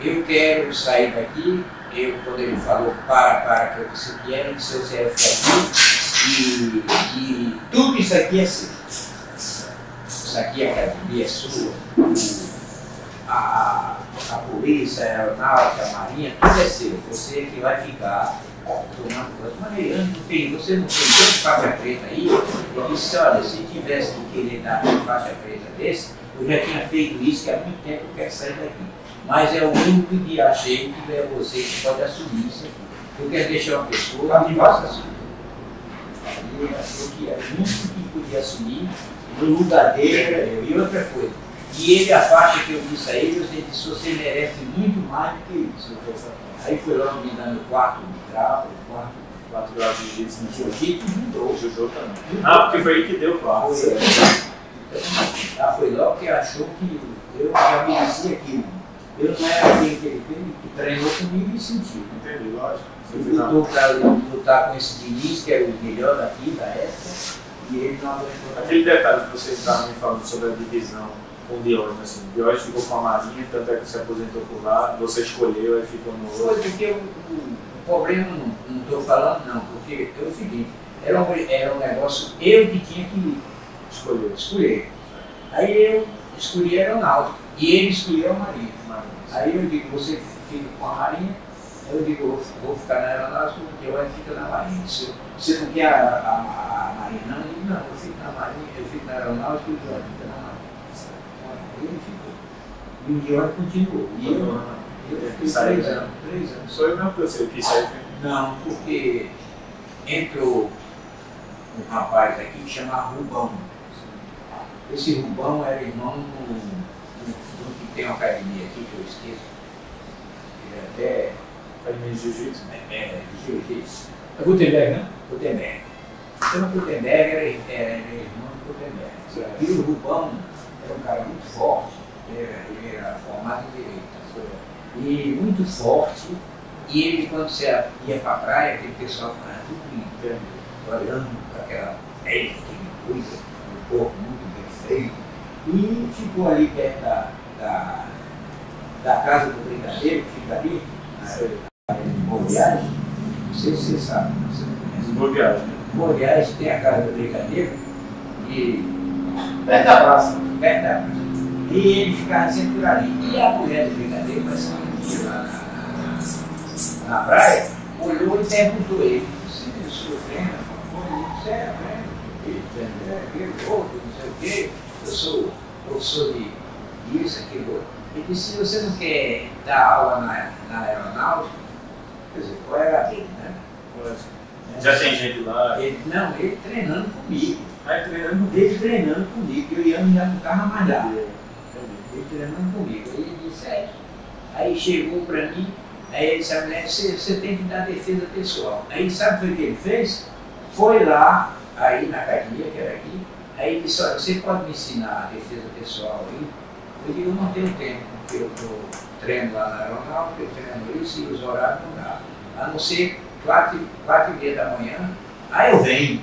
eu quero sair daqui. Eu, quando ele falou, para, para, que eu disse que era, que eu quero ficar aqui. E, e tudo isso aqui é seu. Isso aqui é academia é sua, a, a polícia, a aeronáutica, a marinha, tudo é seu. Você é que vai ficar tomando coisa. Mas ele não tem, você não tem tanto faixa preta aí. Ele disse, olha, se tivesse que querer dar uma faixa preta desse, eu já tinha feito isso, que há muito tempo eu quero sair daqui. Mas é o único dia cheio que é você que pode assumir isso aqui. Eu quero deixar uma pessoa que possa assumir. Ele achou que era muito que podia assumir no lugar dele e outra coisa. E ele, a faixa que eu disse a ele, eu disse, você merece muito mais do que isso. Aí foi logo me dando quatro graus, quatro, quatro graus de jiu-jitsu no jiu-jitsu e mudou o jiu-jitsu também. Ah, porque foi ele que deu quatro. Foi, então, foi logo que achou que eu já merecia aquilo. Eu não era aquele que ele treinou comigo e sentiu. Entendi, lógico. Ele lutou para lutar com esse Diniz, que era o melhor daqui, da época, e ele não aguentou. Aquele detalhe que vocês estavam me falando sobre a divisão com o Biódios, assim, o Biódios ficou com a Marinha, tanto é que se aposentou por lá, você escolheu, aí ficou no outro. Foi porque o, o, o problema, não estou falando não, porque é o seguinte, era um, era um negócio, eu que tinha que escolher, escolher. Aí eu escolhi a aeronáutica, e ele escolheu a Marinha. Aí eu digo, você fica com a Marinha, eu digo, eu vou ficar na aeronáutica porque eu acho que fica na marinha. Se você não quer a, a, a marinha, não, eu digo, não, eu fico na marinha, eu fico na aeronáutica e o Jorge fica na marinha. Ele ficou. E o Jorge continuou. E eu, eu, eu fiquei três anos, três anos. Sou eu mesmo que você quis sair? Não, porque entrou um rapaz aqui que chamava Rubão. Esse Rubão era irmão do, do, do que tem uma academia aqui, que eu esqueço. Ele até... Academia de Jiu-Jitsu? É, é, Jiu-Jitsu. É Gutenberg, né? Gutenberg. Então, o Gutenberg era, era irmão do Gutenberg. E o Rubão era um cara muito forte, ele era formado em direito. E muito forte, e ele, quando você ia para a praia, aquele pessoal ficava tudo olhando para aquela pele, aquele coisa, um corpo muito bem feito. E ficou ali perto da, da, da casa do brincadeiro, que fica ali. Boa Viagem, não sei se você sabe, Boa Viagem. Boa Viagem tem a casa do Brigadeiro e perto da praça, perto da praça. E ele ficava sempre por ali. E a mulher do brigadeiro, mas na, na praia, olhou e perguntou ele: você é Breno? Você é Breno? Ele é outro, não sei o quê. Eu sou professor de isso, aquilo outro. Ele disse: se você não quer dar aula na, na aeronáutica, quer dizer, qual era a dele, né? Já tem gente lá. Ele, não, ele treinando comigo. Vai treinando comigo. Ele treinando comigo, eu ia andar no carro mais lá. Ele treinando comigo. Aí ele disse, é. Aí chegou para mim, aí ele disse, né, você, você tem que dar defesa pessoal. Aí sabe o que ele fez? Foi lá, aí na academia, que era aqui, aí ele disse, olha, você pode me ensinar a defesa pessoal aí? Eu digo, eu não tenho tempo, porque eu tô, treino lá na aeronáutica, eu treino isso e os horários não dá. A não ser quatro, quatro e meia da manhã, aí eu venho.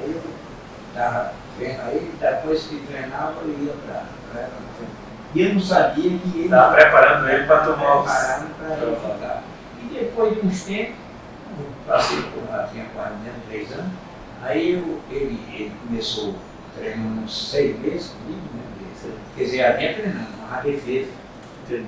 Aí eu estava vendo aí, depois que treinava eu ia para a e eu não sabia que ele estava preparando ele para tomar os... para ele jogar. E depois de uns tempos, passei por lá, tinha quase menos três anos, aí eu, ele, ele começou treinando uns seis meses comigo, né? Quer dizer, a minha treinando, uma defesa. Entendi.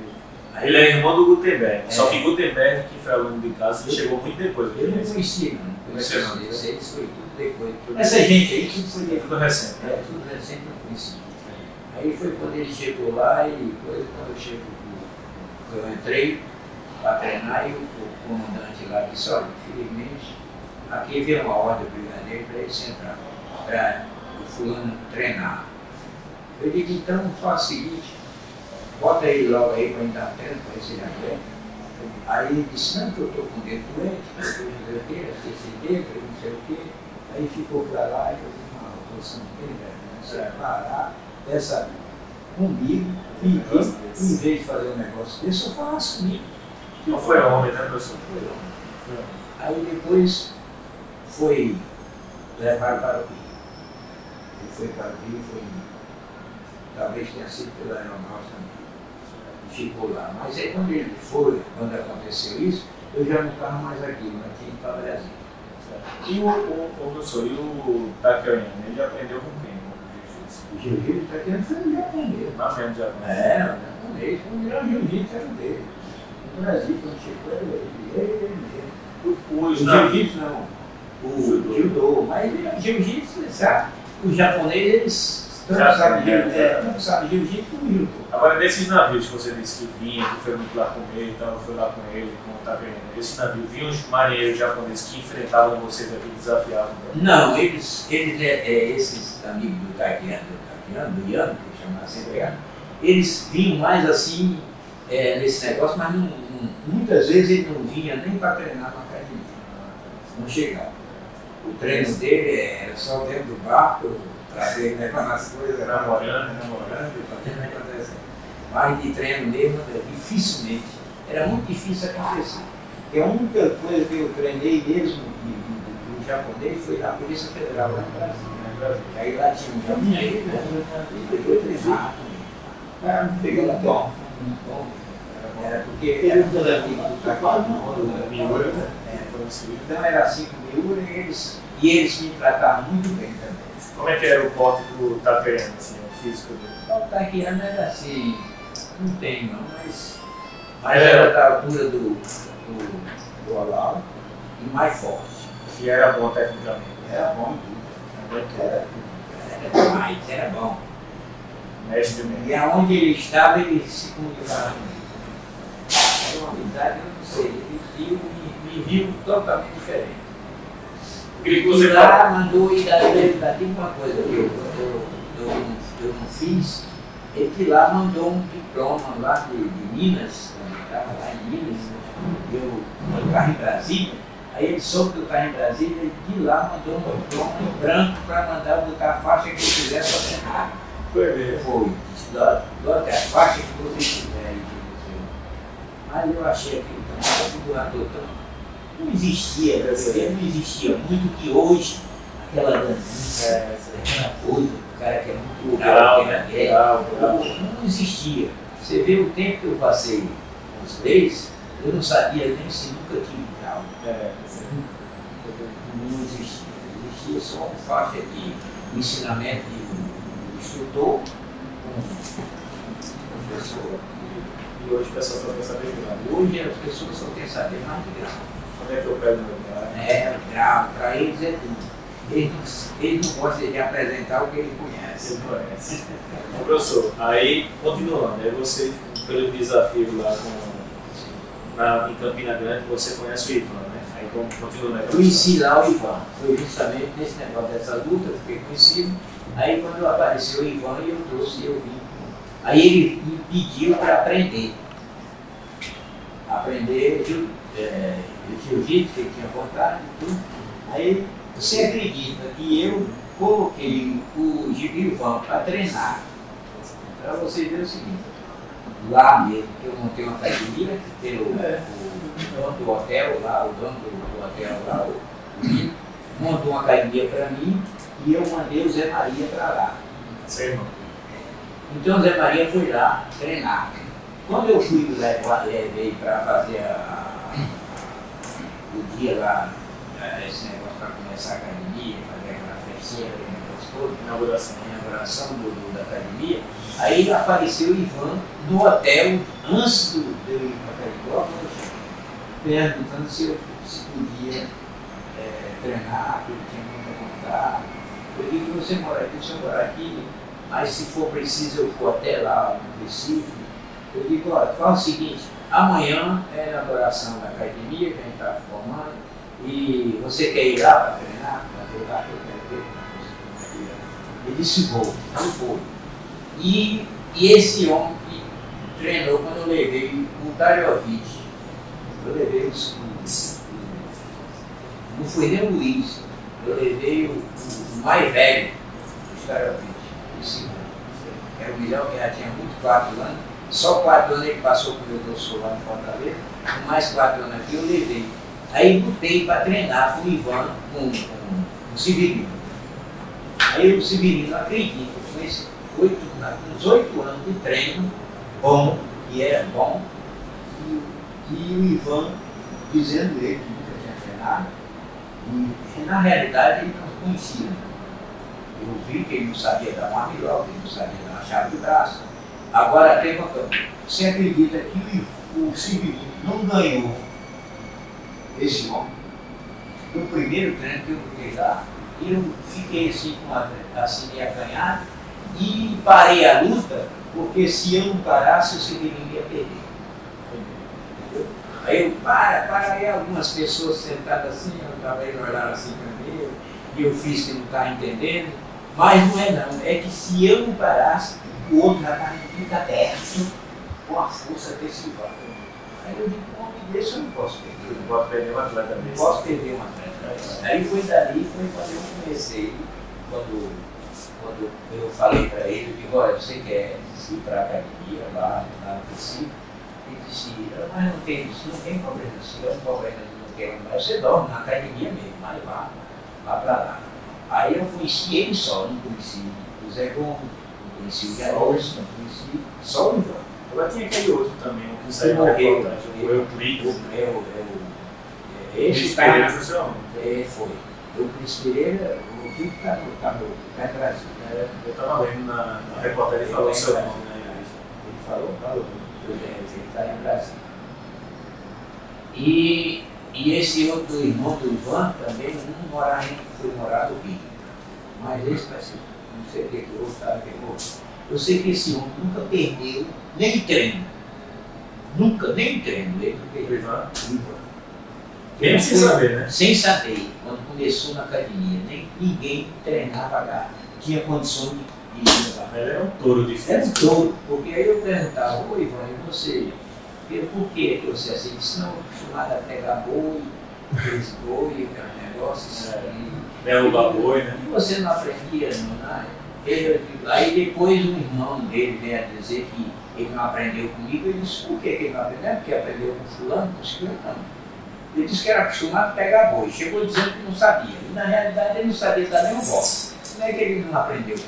Aí ele é irmão do Gutenberg, é. Só que Gutenberg, que foi aluno de casa, chegou muito depois. Ele não conhecia, não conhecia não. Ele foi tudo depois. Tudo essa depois, gente aí tudo foi depois. Tudo recente. É, tudo recente não conhecia. É. Aí foi quando ele chegou lá e coisa, quando eu chego, eu entrei para treinar e o comandante lá disse, olha, infelizmente, aqui veio uma ordem brigadeiro para ele entrar, para o fulano treinar. Eu digo, então faça o seguinte. Bota ele logo aí para entrar perto, para receber a pele. Aí ele disse, não, que eu estou com o dedo doente, não sei o quê, não sei o quê. Aí ficou para lá e eu fiz uma posição dele, você vai parar dessa comigo, e em vez de fazer um negócio desse, eu faço comigo. Não foi homem, né, professor? Foi homem. Aí depois foi levar para o Rio. Ele foi para o Rio, foi talvez tenha sido pela aeronáutica também. Ficou lá, mas aí quando ele foi, quando aconteceu isso, eu já não estava mais aqui, mas tinha que para o Brasil. E o, o, o professor, e o Takeshi, ele aprendeu com quem? O Jiu-Jitsu Takeshi ele já aprendeu. Mas ele já aprendeu. É, japonês, o melhor Jiu-Jitsu era o dele. No Brasil, quando chegou, ele mesmo. O Jiu-Jitsu não, o Judô, mas o Jiu-Jitsu, sabe, os japoneses. Tanto já sabe, é, sabe Jiu-Jitsu como Judô. Agora, desses navios que você disse que vinha, que foi muito lá com ele, então eu fui lá com ele, como está vendo, esses navios, vinham os marinheiros japoneses que enfrentavam vocês aqui, desafiavam? Não, eles, eles é, é, esses amigos do Takeshi, do Yano, que chamava sempre Yano, eles vinham mais assim, é, nesse negócio, mas não, não, muitas vezes ele não vinha nem para treinar na academia, não chegava. O treino dele era é só dentro do barco, trazer, levar nas coisas, namorando, namorando, fazendo acontecer. Mas de treino mesmo, dificilmente, era muito difícil acontecer. Porque a única coisa que eu treinei mesmo do japonês foi a Polícia Federal lá no Brasil. Né? Aí lá tinha um japonês, né? E eu treinava também. Pegou um tom, um tom. Era porque era muito amigo do Takeshi Miura. Então era assim com Miura e eles, e eles me tratavam muito bem também. Como é que era o pote do Takeshi, assim, o físico dele? O Takeshi era assim, não tem não, mas, mas era da altura do, do, do Olavo e mais forte. E era bom tecnicamente? Era bom tudo. Era tudo. Era demais, era bom. Mestre mesmo. E aonde ele estava, ele se comunicava comigo. Era uma amizade, eu não sei, ele viu, me, me viu totalmente diferente. E lá mandou ir da tem uma coisa que eu, eu, eu, eu não fiz, é que lá mandou um diploma lá de, de Minas, quando eu estava lá em Minas, eu estava em Brasília, aí ele soube que eu estava em Brasília e de lá mandou um diploma em branco para mandar botar a faixa que eu quiser para treinar. Foi mesmo. Foi, bota a faixa que você quiser aí que você. Mas eu achei aquilo tão adorador tão. Não existia, não existia muito que hoje, aquela dancinha, é, aquela coisa, o cara que é muito rural, né? É, não existia. Você vê o tempo que eu passei com os três, eu não sabia nem se nunca tinha rural. É, não existia, existia só uma faixa de ensinamento de instrutor com professor. E hoje o pessoal só quer saber de grau. Hoje as pessoas só querem saber mais de grau. Como é que eu pego meu grau? É, grau, para eles é tudo. Eles, eles não gostam de apresentar o que eles conhecem. Ele conhece. Bom, professor, aí continuando, aí você, pelo desafio lá com, na, em Campina Grande, você conhece o Ivan, né? Aí então, continuando. Né, conheci lá o Ivan, foi justamente nesse negócio dessa luta, eu fiquei conhecido. Aí quando apareceu o Ivan, eu trouxe, eu vim. Aí ele me pediu para aprender. Aprender de é, jiu-jitsu, que ele tinha vontade e tudo. Aí você acredita que eu coloquei o Gilvan para treinar? Para você ver o seguinte, lá mesmo que eu montei uma academia, que tem o, é. o dono do hotel lá, o dono do hotel lá, o Nilo, montou uma academia para mim e eu mandei o Zé Maria para lá. Sim. Então o Zé Maria foi lá treinar. Quando eu fui do Zé Maria para fazer a, o dia lá, esse negócio para começar a academia, fazer aquela festinha, aquele negócio todo, inauguração, inauguração do, da academia, aí apareceu o Ivan no hotel, antes do eu ir para a academia, perguntando se eu se podia é, treinar, que eu tinha muito a contar. Eu digo que você mora aqui, você mora aqui, mas se for preciso eu vou até lá no Recife. Eu digo, olha, fala o seguinte, amanhã é a inauguração da academia que a gente está formando. E você quer ir lá para treinar, para ver lá que eu quero ver? Ele disse, vou, não vou. E, e esse homem que treinou quando eu levei o Tariovic, eu levei os... Não foi nem o Luiz, eu levei o, o, o mais velho, o Tariovic, esse homem. Era o melhor que já tinha muito quatro anos, só quatro anos ele passou com o meu professor lá no Fortaleza, com mais quatro anos aqui eu levei. Aí botei para treinar com o Ivan, com, com o Severino. Aí o Severino, acredito, com esses oito, uns oito anos de treino, bom, que era bom, e, e o Ivan dizendo ele que nunca tinha treinado, e na realidade ele não conhecia. Eu vi que ele não sabia dar uma milhota, ele não sabia dar uma chave de braço. Agora tem uma coisa, você acredita que o, o Severino não ganhou esse homem, no primeiro treino que eu fui lá, eu fiquei assim com a assim, acanhado e parei a luta, porque se eu não parasse, eu Severino ia perder. Entendeu? Aí eu para, para, aí algumas pessoas sentadas assim, talvez olharam assim para mim, e eu fiz que não estava entendendo, mas não é não, é que se eu não parasse, o outro já estava em quinta terra, com a força desse homem. Aí eu digo, homem, desse eu não posso perder. Não posso perder um atleta desse. Não posso perder um atleta desse. Aí foi dali, foi quando eu comecei, quando, quando eu falei para ele, eu digo, olha, você quer ir para a academia, lá, lá no Recife? Ele disse, mas não tem isso, não tem problema, se é um problema não tem problema, você dorme na academia mesmo, mas vá, vá para lá. Aí eu conheci ele só, não conheci o Zé Gomes, não conheci o Garoto, não conheci só o João. Agora tinha aquele outro também, o que saiu da porta, o Euclides. O meu, eu... Esse foi. É, foi. Eu inspirei, o que está no Brasil. Eu estava lendo na reportagem, ele falou o seu nome, né? Ele falou, falou. Ele está em Brasil. E, e esse outro irmão do Ivan também não morava, foi morar no Rio. Mas esse parece, não sei o que o outro estava pegou. Eu sei que esse homem nunca perdeu nem treino. Nunca, nem treino. Ele perdeu. Ivan. Sem saber, né? Sem saber. Quando começou na academia, nem ninguém treinava lá. Tinha condição de ir lá. Ele era um touro de física. Era um touro. Porque aí eu perguntava, ô Ivan, e você? Por que você é assim? Disse, não, acostumado a pegar boi, fez boi, aquele negócio. Derrubar boi, né? E você não aprendia, não, né? Ele, aí depois um irmão dele veio a dizer que ele não aprendeu comigo, ele disse, por que ele não aprendeu? Porque aprendeu com fulano, com escritano. Ele disse que era acostumado a pegar boi, chegou dizendo que não sabia. E na realidade ele não sabia dar nenhum bote. Como é que ele não aprendeu?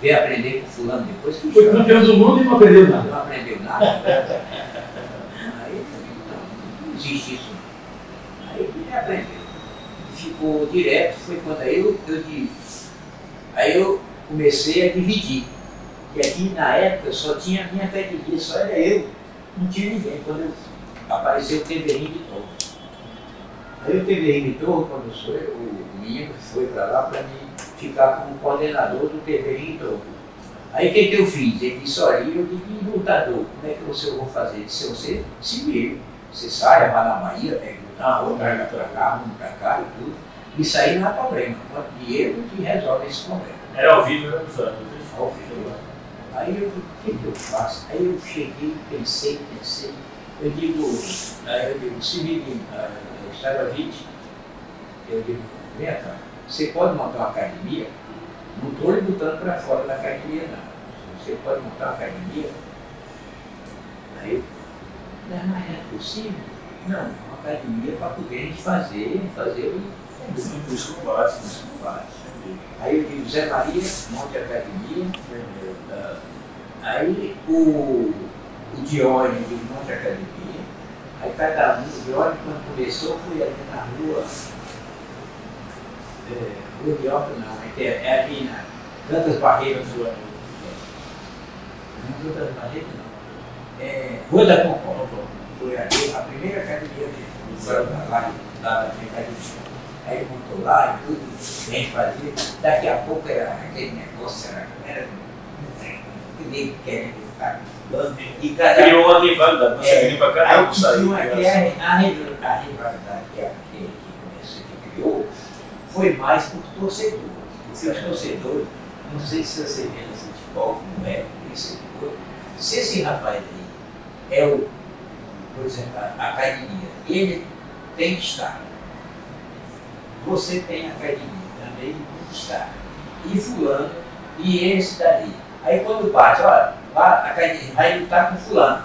Veio aprender com fulano depois que foi campeão do mundo e não aprendeu nada. Não aprendeu nada. Aí eu falei, não, não existe isso. Aí ele aprendeu. Ficou direto, foi quando eu, eu disse. Aí eu comecei a dividir. E aqui na época só tinha a minha categoria, só era eu, não tinha ninguém. Quando eu apareceu o T V R de Torre. Aí o T V R de Torre, quando foi, o Minho foi para lá para mim ficar como coordenador do T V R de Torre. Aí o que, que eu fiz? Ele disse, olha, eu digo, lutador, como é que você vou fazer? Ele disse, você se viu. Você sai, vai na Bahia, pega uma rua, traga para cá, um para cá e tudo. Isso aí não é problema, quanto dinheiro que resolve esse problema. Era ao vivo, era usando. Ao vivo. Aí eu, o que, que eu faço? Aí eu cheguei, pensei, pensei. Eu digo, eu digo, se liga, eu estava vinte, eu digo, vem cá, você pode montar uma academia? Não estou lhe botando para fora da academia, não. Você pode montar uma academia? Aí eu, não, mas não é possível? Não, uma academia para poder fazer, fazer o... Os combates. Os combates. Aí eu digo, Zé Maria, monte academia. Entendeu? Aí o, o Diógenes de monte academia. Aí cada um, o Diógenes quando começou foi ali na rua. É, Rua de Alta não, é ali na Tantas Barreiras do ano. Não, Tantas Barreiras não. É, Rua da Concórdia. Foi ali a primeira academia que foi lá, lá da minha academia. Aí montou lá e tudo, bem fazia. Daqui a pouco era aquele negócio, era que nem querem lutar com os e cada criou uma rivalidade, não se viu para caramba. Aí criou a rivalidade que começou, que criou. Foi mais por torcedores, porque os torcedores, não sei se você vê no futebol, não é, torcedor. Se esse rapaz aí é o, por exemplo, a academia, ele tem que estar. Você tem a academia também, tem que estar. E fulano, e esse dali. Aí quando bate, olha, a academia vai lutar com fulano.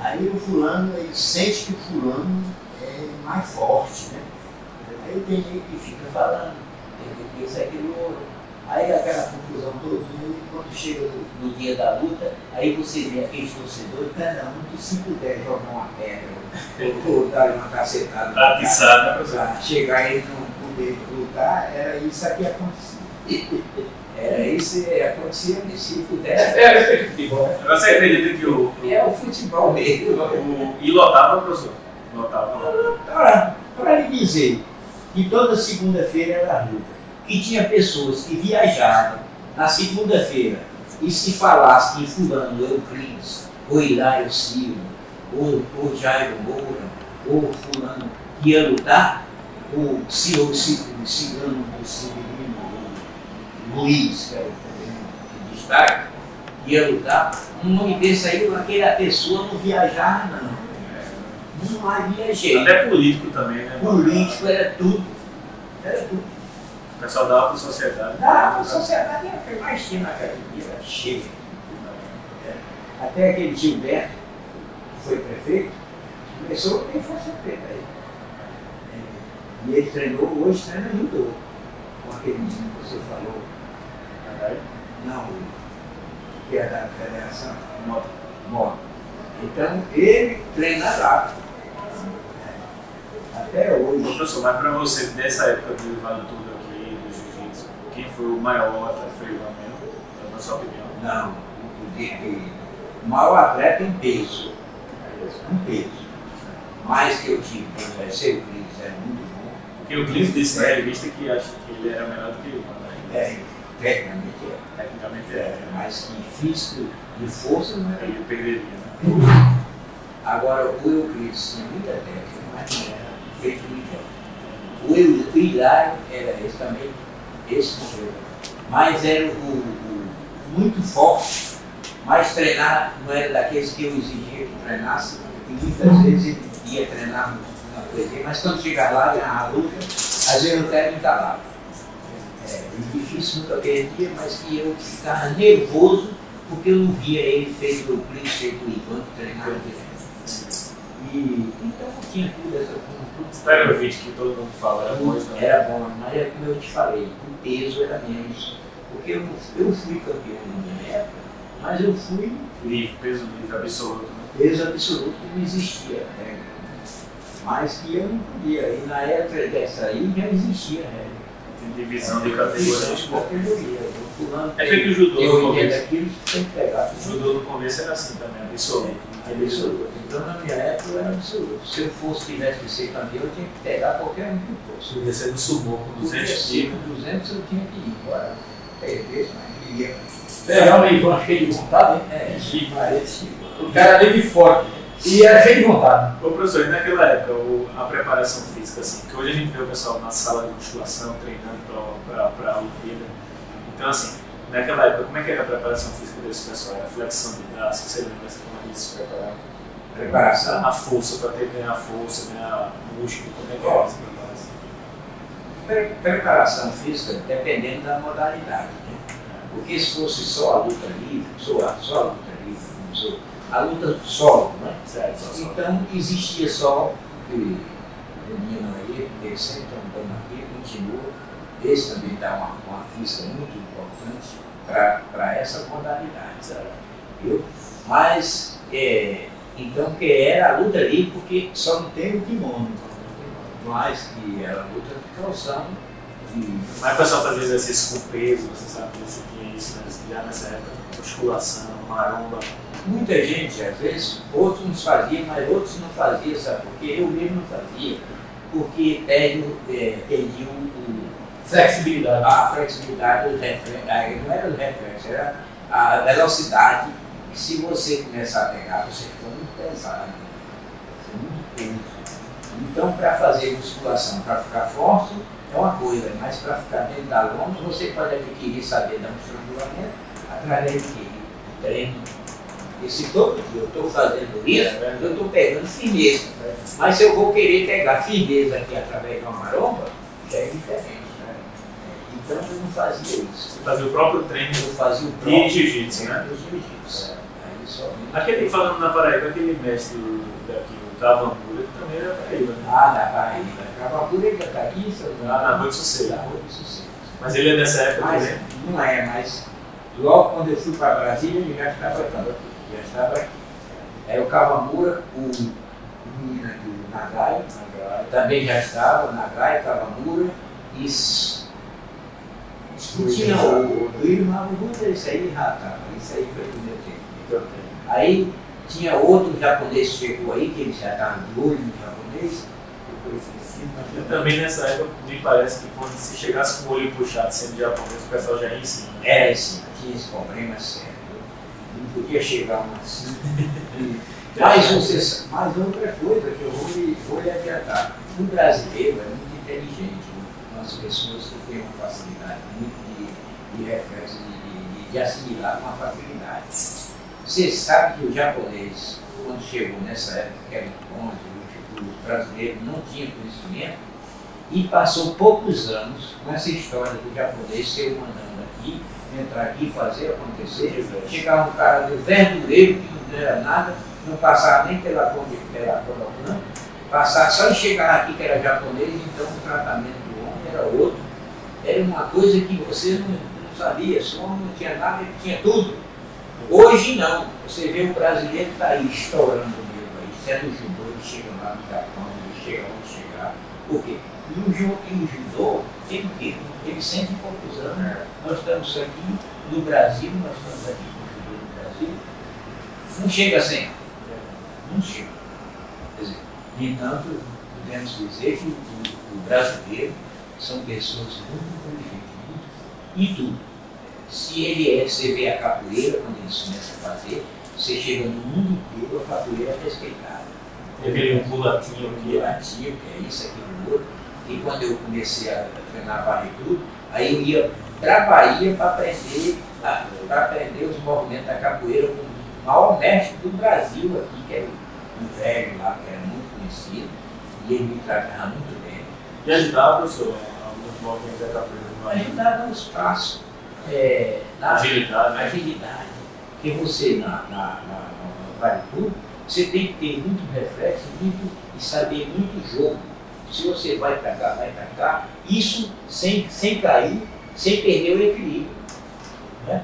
Aí o fulano, ele sente que o fulano é mais forte, né? Aí tem gente que fica falando, tem gente que pensa aquele ouro. Aí aquela confusão toda, e quando chega no, no dia da luta, aí você vê aqueles torcedores, cada um que se puder jogar uma pedra, ou dar uma cacetada, para chegar e não poder lutar, era isso que acontecia. Era isso que acontecia que se pudesse. É, é, é futebol. Você acredita que o... É o futebol mesmo. O, e lotava, professor? Lotava. Para lhe dizer. E toda segunda-feira era luta. E tinha pessoas que viajavam na segunda-feira e se falasse que fulano, Euclides, ou Hilário Silva, ou, ou Jairo Moura, ou fulano que ia lutar, ou se ou Cigano, ou Severino, ou Luiz, que era o destaque, ia lutar, um nome desse aí, aquela pessoa não viajava não. Não havia jeito. Até político também, né? Político era tudo. Era tudo. O pessoal dava para a sociedade. Dava para a sociedade, foi mais tinha na academia, era cheio. É. Até aquele Gilberto, que foi prefeito, começou a ter força preta aí. É. E ele treinou, hoje treina judô. Com aquele menino que você falou. Não, que é da federação. Moto. Moto. Então ele treina lá. Até hoje. Professor, mas para você, dessa época do Vale Tudo aqui, do Jiu-Jitsu, quem foi o maior atleta? Foi o mesmo? Na sua opinião? Não, eu digo que o maior atleta em peso. Em peso. Mais que eu tive, por exemplo, o Euclides era muito bom. Porque o Euclides disse na revista que acha que ele era melhor do que eu. É, tecnicamente é. Tecnicamente é. Mas que físico e força não era. Ele perderia, né? Agora, o Euclides tinha muita técnica, mas não era. Feito o Hilário era esse também, esse morreu. Mas era o, o muito forte, mas treinar não era daqueles que eu exigia que treinasse, e muitas vezes ia treinar na coisinha, mas quando chegava lá, na luta, às vezes eu até me calava. É difícil nunca perdia, mas que eu ficava nervoso porque eu não via ele feito o Príncipe, feito o Ivone, treinava direto. E então tinha tudo essa coisa. Era o vídeo que todo mundo fala, era bom, né? Era bom, mas é como eu te falei, o peso era menos. Porque eu, eu fui campeão na minha época, mas eu fui... Livre, peso livre, absoluto. Peso absoluto não existia, né? Mas que eu não podia, e na época dessa aí já existia, né? divisão de categorias. É feito o judô no começo. O judô no começo era assim também, absoluto. Absoluto. Então na minha época era absoluto. Se eu fosse, tivesse que ser campeão, eu tinha que pegar qualquer um que eu fosse. Se eu descer no sumô com duzentos, eu tinha que ir embora. Perder, mas ninguém. Pegar o Ivan cheio de vontade, né? O cara era meio forte. E era cheio de vontade. Ô professor, e naquela época o, a preparação física, assim, que hoje a gente vê o pessoal na sala de musculação treinando para a Olimpíada. Então, assim, naquela época, como é que era a preparação física desse pessoal? Era flexão de braço, você lembra como eles se preparavam? Preparação? A força, para ter ganhar força, ganhar músculo, como é que era essa preparação? Pre preparação física dependendo da modalidade, né? Porque se fosse só a luta livre, só, só a luta livre, não sou. A luta solo, né? Certo, só então existia só que o menino aí, esse então aqui, continua, esse também dá uma, uma física muito importante para essa modalidade, sabe? Viu? Mas, é, então que era a luta ali, porque só não tem o kimono, mas que era a luta de calção. Mas o pessoal fazia exercício com peso, você sabe que você tinha isso, mas já nessa época, musculação, maromba. Muita gente, às vezes, outros não faziam, mas outros não faziam, sabe? Porque eu mesmo não fazia, porque perde, é, perdi o, o, flexibilidade. a flexibilidade, o reflexo, não era o reflexo, era a velocidade. E se você começar a pegar, você fica muito pesado, fica muito peso. Então, para fazer musculação, para ficar forte, é uma coisa, mas para ficar dentro da lomba, você pode adquirir saber da estrangulamento através de treino. E se todo dia eu estou fazendo isso, eu estou pegando firmeza. Mas se eu vou querer pegar firmeza aqui através de uma maromba, já é diferente. Né? Então eu não fazia isso. Você fazia o próprio treino? Eu fazia o próprio e jiu-jitsu, né? Jiu-jitsu. É. Aquele, falando na Paraíba, aquele mestre daqui, o Cavambura, que também era Paraíba. Né? Ah, da Paraíba. Cavambura ainda está aqui? Ah, na Rua de Sossego. Mas ele é dessa época mas, também? Não é, mas logo quando eu fui para Brasília, ele já estava aqui. Já estava aqui. Aí o Cavamura, o menino aqui, o Nagai, também já estava, o Nagai, Cavamura, e tinha o William Zabuda, isso aí já estava, isso aí foi do meu tempo. Então, aí tinha outro japonês que chegou aí, que ele já estava de olho no japonês, depois assim, eu também nessa época me parece que quando se chegasse com o olho puxado sendo japonês, o pessoal já ia em cima. É, sim, tinha esse problema sério. Não podia chegar um assim. Mas, você, mas outra coisa que eu vou lhe, vou lhe adiantar. O brasileiro é muito inteligente. As pessoas têm uma facilidade muito de, de reflexo, de, de, de assimilar com uma facilidade. Você sabe que o japonês, quando chegou nessa época, que era onde o brasileiro não tinha conhecimento, e passou poucos anos com essa história do japonês ser mandando aqui, entrar aqui, fazer acontecer, chegava um cara de verdureiro que não era nada, não passava nem pela ponte, pela coluna, passava só de chegar aqui que era japonês, então o tratamento do homem era outro. Era uma coisa que você não, não sabia, só não tinha nada, ele tinha tudo. Hoje não, você vê o brasileiro que está aí estourando o meu país, se é do judô, ele chega lá no Japão, ele chega onde chegar, por quê? E o judô tem o quê? Teve cento e poucos anos. Nós estamos aqui no Brasil, nós estamos aqui no Brasil. Não chega a cem. Não chega. Quer dizer, no entanto, podemos dizer que o, o brasileiro são pessoas muito inteligentes e tudo. Se ele é, você vê a capoeira, quando ele começa a fazer, você chega no mundo inteiro, a capoeira é respeitada. Teve um mulatinho, um mulatinho, que é isso, aquilo, outro. E quando eu comecei a treinar varretudo, aí eu ia para a Bahia para aprender, aprender os movimentos da capoeira com o maior mestre do Brasil aqui, que era um velho lá, que era muito conhecido, e ele me tratava muito bem. E ajudava, professor, alguns movimentos da capoeira? Ajudava nos passos, é, na agilidade, né? Agilidade. Porque você, na, na, na, no varretudo, você tem que ter muito reflexo muito, e saber muito jogo. Se você vai para cá, vai para cá, isso sem, sem cair, sem perder o equilíbrio. Né?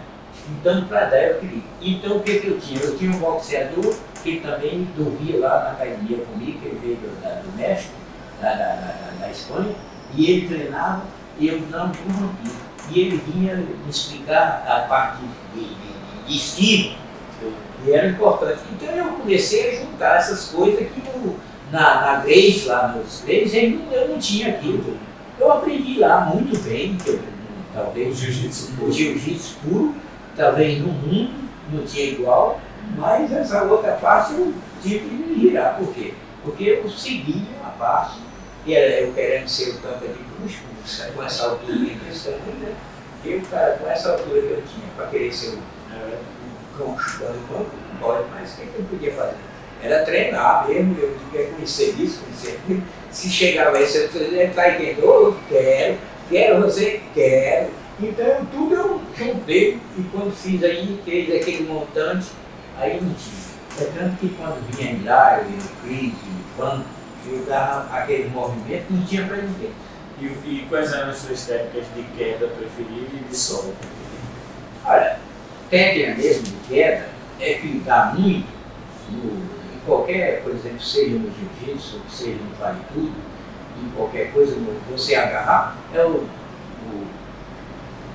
Então, para dar o equilíbrio. Então, o que, que eu tinha? Eu tinha um boxeador que também dormia lá na academia comigo, que ele veio do, da, do México, da, da, da, da Espanha, e ele treinava, e eu não converti. E ele vinha me explicar a parte de, de, de, de estilo, que era importante. Então eu comecei a juntar essas coisas que no, na, na Grace, lá nos Grace, eu, eu não tinha aquilo. Eu aprendi lá muito bem, eu, talvez o jiu-jitsu puro, talvez no mundo não tinha igual, mas essa outra parte eu tive que me virar. Por quê? Porque eu segui a parte, e eu querendo ser o tampa de músculo, com essa altura de questão, eu, cara, com essa altura que eu tinha para querer ser o cão chutando o banco, não pode mais, o que eu podia fazer? Era treinar mesmo, eu queria conhecer isso, conhecer aquilo. Se chegava aí, você está entendendo, eu quero, quero você, quero. Então tudo eu juntei e quando fiz aí, fez aquele montante, aí não tinha. É tanto que quando vinha em live, no crise, no banco, eu dava aquele movimento, não tinha para ninguém. E, e quais eram as suas técnicas de queda preferidas e de solo? Olha, técnica mesmo de queda é que dá muito no. Qualquer, por exemplo, seja no jiu-jitsu, seja no vale tudo, em qualquer coisa, você agarrar é o. o...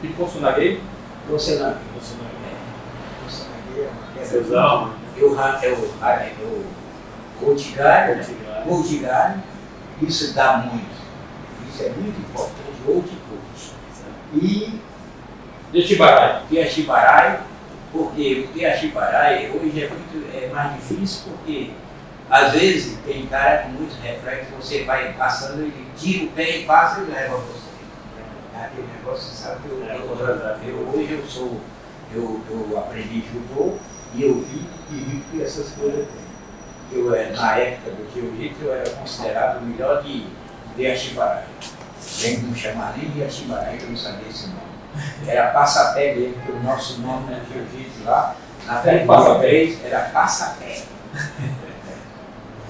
E Bolsonaro? Bolsonaro. Bolsonaro é uma questão. É o Goldigário. Goldigário. Isso dá muito. Isso é muito importante. Outro curso. E. De Chibarai. E a Chibarai. Porque o Teachibarai hoje é, muito, é mais difícil porque às vezes tem cara com muitos reflexos, você vai passando, ele tira o pé e passa e leva você. Aquele negócio, você sabe, eu, eu, eu, hoje eu sou, eu, eu aprendi judô e eu vi e vi que essas coisas tem. Eu, na época do jiu-jitsu eu era considerado o melhor de Teachibarai. Nem me chamar nem de Achibarai, que eu não sabia esse nome. Era passapé mesmo, porque o nosso nome no jiu-jitsu lá, na pergunta três, era passapé.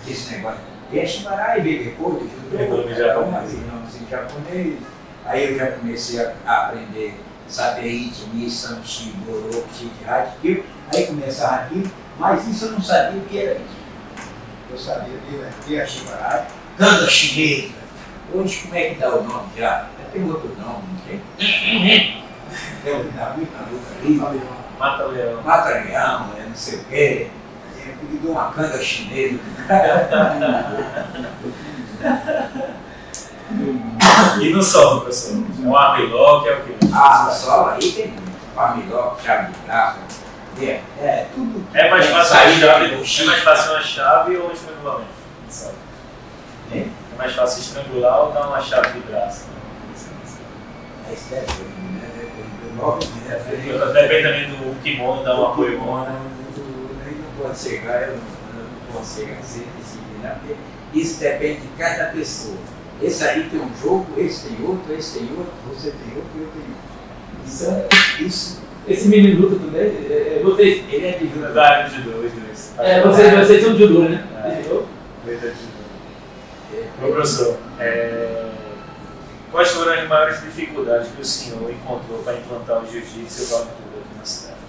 Esse negócio, deixa parar e beber coisa, judô, japonês. Assim, japonês. Aí eu já comecei a, a aprender, saber Itumi, Sanchi, Goro, Shiki, aí começava aqui, mas isso eu não sabia o que era isso. Eu sabia que era Teachibarai, Kanda chinesa. Hoje como é que dá o nome já? Tem outro nome, não tem? Tem o Davi na luta ali. Mata leão. Mata leão, não sei o quê. Ele pediu uma canga chinesa. E no solo, professor? Um armiló, que é o que? Ah, no solo aí tem muito. Armiló, chave de braço. É, é tudo. É mais fácil a chave. É mais fácil uma chave ou um estrangulamento? É mais fácil estrangular ou dar uma chave de braço? Depende também do kimono, dá uma poemona. Não pode chegar, eu não consigo assim, porque isso depende de cada pessoa. Esse aí tem um jogo, esse tem outro, esse tem outro, você tem outro, eu tenho outro. Isso. Esse menino luta também? Ele é de judô. Vai, de judô, os dois. É, vocês são de judô, né? De judô? Dois é de judô. Ô, professor, quais foram as maiores dificuldades que o senhor encontrou para implantar o jiu-jitsu e o vale-tudo aqui na cidade?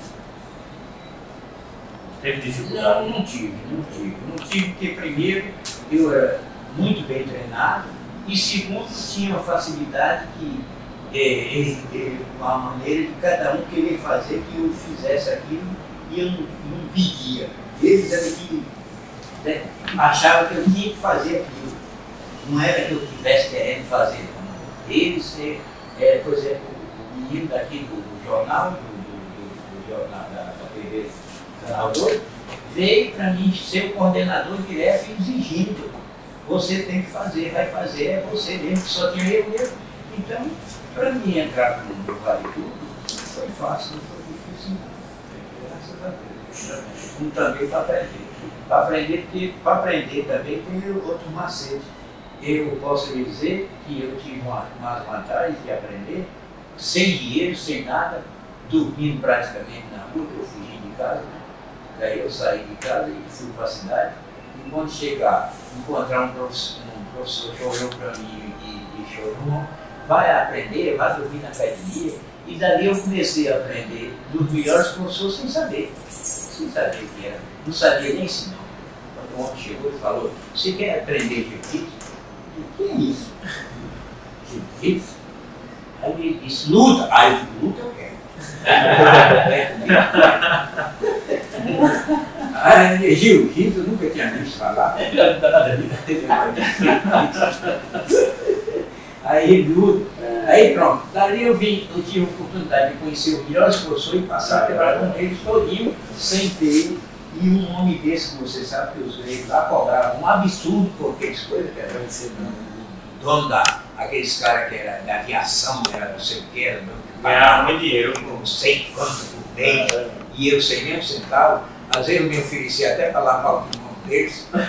Teve dificuldade? Não, não tive, não tive. Não tive porque, primeiro, eu era muito bem treinado e, segundo, tinha uma facilidade que é, ele teve uma maneira de cada um querer fazer que eu fizesse aquilo e eu não, não pedia. Eles eram que né, achavam que eu tinha que fazer aquilo. Não era que eu estivesse querendo fazer. Eles, é, por exemplo, o menino daqui do, do jornal, do, do, do, do jornal da, da T V Canal dois, veio para mim ser o coordenador direto exigindo. Você tem que fazer, vai fazer, é você mesmo, que só tinha eu mesmo. Então, para mim entrar no meu vale tudo, foi fácil, não foi difícil não. Graças a Deus. Não também para aprender. Para aprender, para aprender também tem outro macete. Eu posso lhe dizer que eu tive uma, uma vantagem de aprender, sem dinheiro, sem nada, dormindo praticamente na rua, eu fugi de casa, daí eu saí de casa e fui para a cidade. E quando chegar, encontrar um professor, um professor que olhou para mim e, e chorou, vai aprender, vai dormir na academia. E dali eu comecei a aprender dos melhores professores sem saber, sem saber o que era, não sabia nem se não. Quando o homem chegou e falou, você quer aprender jiu-jitsu? O que é isso? Jiu-jitsu? Aí ele disse, luta! Aí eu disse, luta eu quero. Aí Gil, Gil, eu nunca tinha visto falar. Aí luta. Aí pronto, dali eu vim, eu tive a oportunidade de conhecer os melhores professores e passar a quebrar com eles todinho, sem ter. E um homem desse, que você sabe que os gregos lá cobravam um absurdo por aquelas coisas, que era o dono daqueles caras que era da aviação, era não sei o que, era que pagava muito dinheiro, não sei quanto por dentro, é. E eu sem nem um centavo, às vezes eu me oferecia até para lavar o mão deles. Eu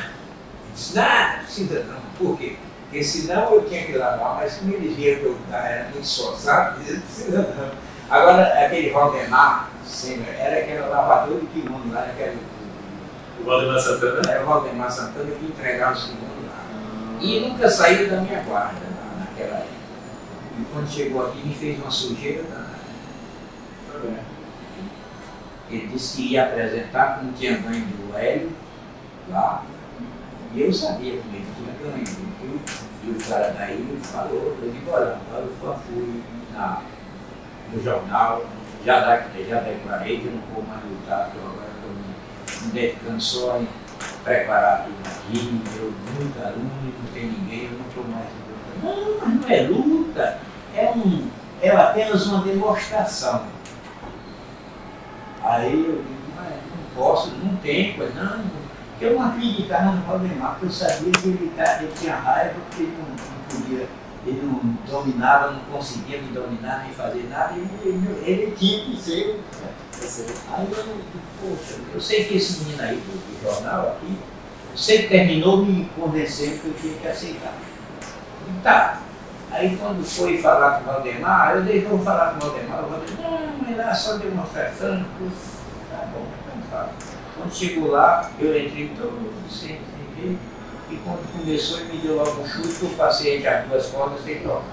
disse, não, não precisa não, por quê? Porque senão eu tinha que lavar, mas como eles viram que eu era muito sossado, eu disse, não, não. Agora, aquele Valdemar, sempre, era aquele lavador de kimono lá, aquele. O Valdemar Santana? Era o Valdemar Santana que entregava o segundo lá. Hum. E nunca saiu da minha guarda na, naquela época. E quando chegou aqui, me fez uma sujeira danada. É. Ele disse que ia apresentar, como tinha ganho do Hélio lá. E eu sabia que ele tinha ganho do E o cara daí falou, eu digo, olha, agora eu fui na, no jornal, já, da, já declarei que eu não vou mais lutar pelo me dedicando só em preparar tudo aqui, eu muito aluno, não tem ninguém, eu não estou mais. Não, mas não é luta, é, um, é apenas uma demonstração. Aí eu digo, mas não posso, não tem coisa, não, porque eu não acreditava no Valdemar, porque eu sabia que ele, ele tinha raiva, porque ele não, não podia, ele não dominava, não conseguia me dominar, nem fazer nada, ele, ele, ele tinha que ser. Aí eu, poxa, eu sei que esse menino aí do, do jornal aqui, sempre terminou me convencendo que eu tinha que aceitar. E tá. Aí quando foi falar com o Valdemar, eu deixei falar com o Valdemar, o Valdemar, não, mas lá só deu uma ofertando, tá bom, então tá. Quando chegou lá, eu entrei todo sem entender, e quando começou ele me deu logo um chute, eu passei entre as duas cordas sem trocar.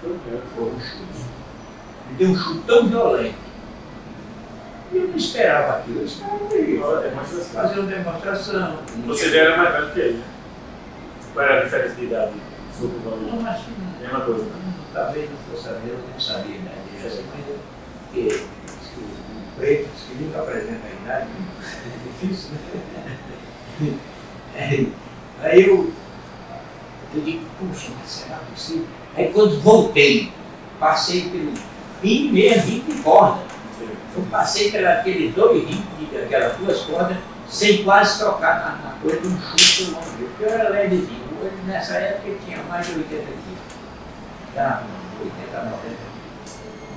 Foi um chute. Me deu um chute tão violento. Eu não esperava aquilo, eu esperava isso, fazer uma demonstração. Você já era mais velho que ele? Qual era a diferença de idade? Não, mas não. Mesma coisa? Talvez não fosse a mesma, eu não sabia a idade dele. Porque o preto, que nunca apresenta a idade, é difícil, né? Aí eu, eu digo, puxa, mas será possível? Aí quando voltei, passei pelo fim mesmo, vim de corda. Eu passei pelos dois rins, daquelas duas cordas, sem quase trocar na, na coisa de um chute do longo dele. Eu era levezinho, hoje nessa época eu tinha mais de oitenta quilos. Já oitenta, noventa.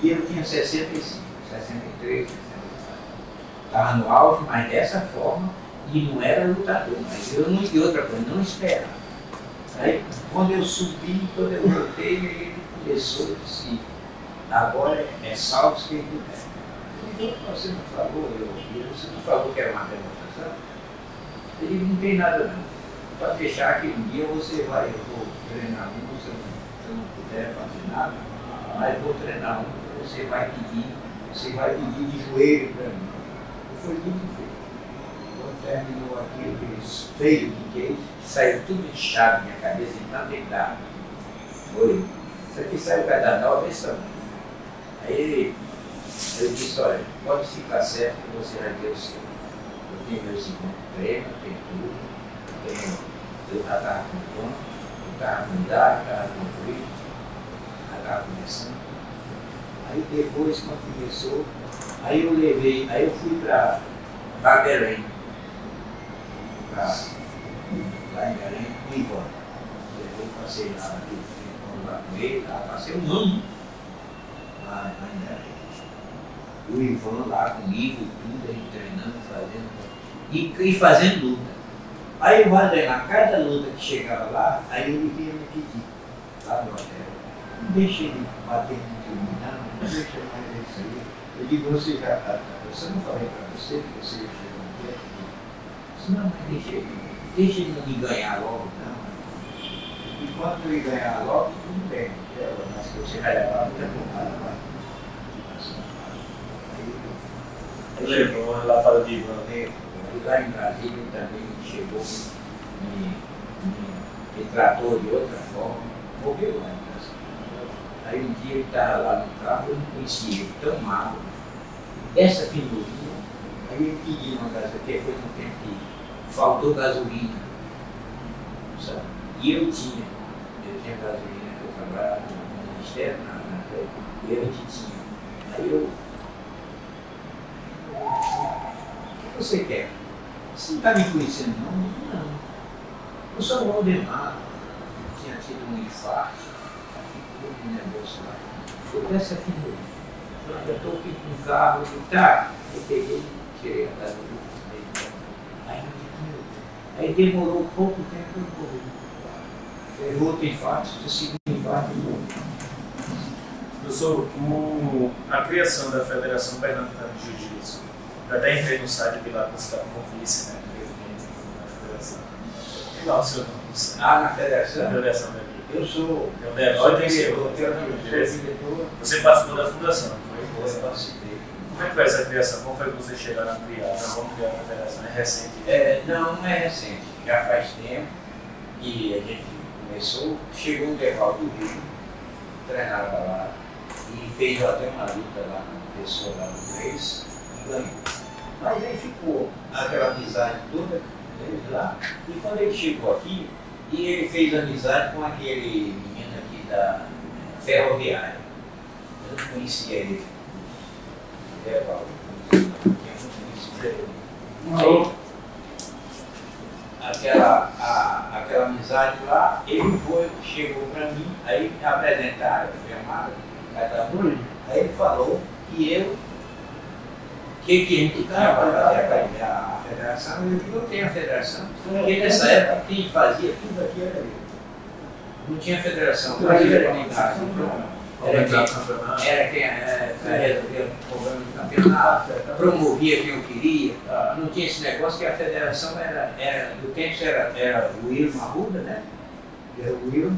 E eu tinha sessenta e cinco, sessenta e três, sessenta e quatro. Estava no auge, mas dessa forma, e não era lutador, mas eu não tinha outra coisa, não esperava. Aí, quando eu subi, quando eu voltei, ele começou a dizer, agora é salvo quem puder. Você não falou, eu ouvi, você não falou que era uma demonstração? Ele não tem nada não. Pode deixar que um dia você vai, eu vou treinar um, você não, você não puder fazer nada, mas vou treinar um, você vai pedir, você vai pedir de joelho para mim. E foi muito feio. Quando terminou aquilo, aqueles feios que ele saiu tudo inchado minha cabeça, e não tem nada. Foi. Isso aqui saiu cada nova versão. Aí ele. Eu disse, olha, pode ficar certo que você vai ter o seu. Eu tenho meu segundo treino, tenho tudo, tenho, eu já estava com o ponto, eu estava com o dado, estava com o frio, já estava começando. Aí depois, quando começou, aí eu levei, aí eu fui para Baderém, lá em Belém, com Ivone. Eu passei lá, lá com ele, lá passei um ano lá em Belém. O Ivan lá comigo, tudo, a gente treinando, fazendo, e, e fazendo luta. Aí eu Valdemar, cada luta que chegava lá, aí ele vinha me pedir, lá no hotel. Não deixa ele bater muito em mim, não, não deixa mais ele sair. Eu digo, você já está, você não falei para você que você já chegou no dia? Disse, não, mas deixa ele, deixa ele não me ganhar logo, não. E quando ele ganhar logo, tudo bem, mas que você vai levar muita porrada lá. Levou lá para o Ivan. Lá em Brasília ele também chegou, me, me, me tratou de outra forma, morreu lá em Brasília. Aí um dia ele estava lá no carro, eu não conhecia ele, tão magro, dessa filosofia. Aí ele pediu uma gasolina, foi um tempo que faltou gasolina, sabe? E eu tinha, eu tinha gasolina, eu trabalhava no Ministério, na, na, e eu que tinha. Aí eu, o que você quer? Você não está me conhecendo não? Não. Eu sou o Valdemar, eu tinha tido um infarto. Um negócio lá. Eu desce aqui no meu. Eu estou aqui com o carro, e tá. Eu peguei, tirei a casa do meu. Aí não Aí demorou pouco tempo eu morri. Teve outro infarto, o segundo infarto. Professor, o, a criação da Federação Pernambucana de Jiu-Jitsu, eu até entrei no site de lá para buscar um vice, né? Da Federação. E lá o seu nome? Ah, na Federação? Na Federação da Eu sou. Eu tenho diretor. Você participou da fundação, não foi? Eu participei. Como é que foi essa criação? Como foi que você chegou na criação? Como criar a federação? É recente? É, não, não é recente. Já faz tempo que a gente começou. Chegou um Deval do Rio, treinava lá e fez até uma luta lá na pessoa lá do Reis e ganhou. Mas aí ficou aquela amizade toda desde lá. E quando ele chegou aqui, e ele fez amizade com aquele menino aqui da ferroviária. Eu não conhecia ele. É, Paulo. Eu não conhecia ele. Aí, aquela, a, aquela amizade lá, ele foi, chegou para mim, aí me apresentaram, me chamaram, cada um. Aí ele falou e eu, que que a gente estava para fazer a federação, eu digo, eu tenho a federação, porque nessa época quem fazia tudo aqui era eu. Não tinha federação, não era nem casa, era quem resolvia o problema do campeonato, promovia quem eu queria, não tinha esse negócio que a federação era, era do tempo era, era o William Zabuda, né? Era o William,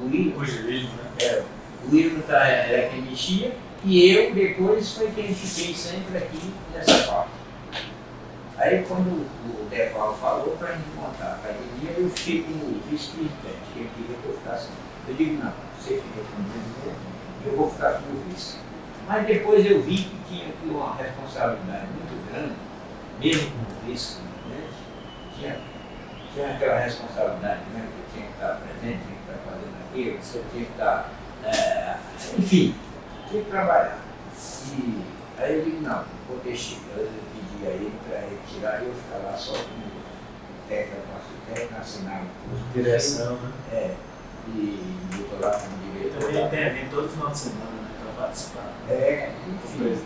o William, o William era quem mexia. E eu, depois, foi quem fiquei sempre aqui nessa parte. Aí, quando o Deval falou para me montar a academia, eu fiquei como vice-presidente. Ele queria que eu ficasse. Eu digo, não, você fica comigo, eu vou ficar como vice. Mas depois eu vi que tinha aqui uma responsabilidade muito grande, mesmo como vice-presidente, tinha, tinha aquela responsabilidade mesmo, que eu tinha que estar presente, tinha que estar fazendo aquilo, que eu tinha que estar. É, enfim. Que trabalhar. E aí eu digo, não, vou deixar, eu pedi a ele para ele tirar e eu ficar lá só com técnica, faço técnica, assinar o curso. Direção, né? É. E eu estou lá como diretor. Também tem evento todo final de semana, né, para participar. É, enfim.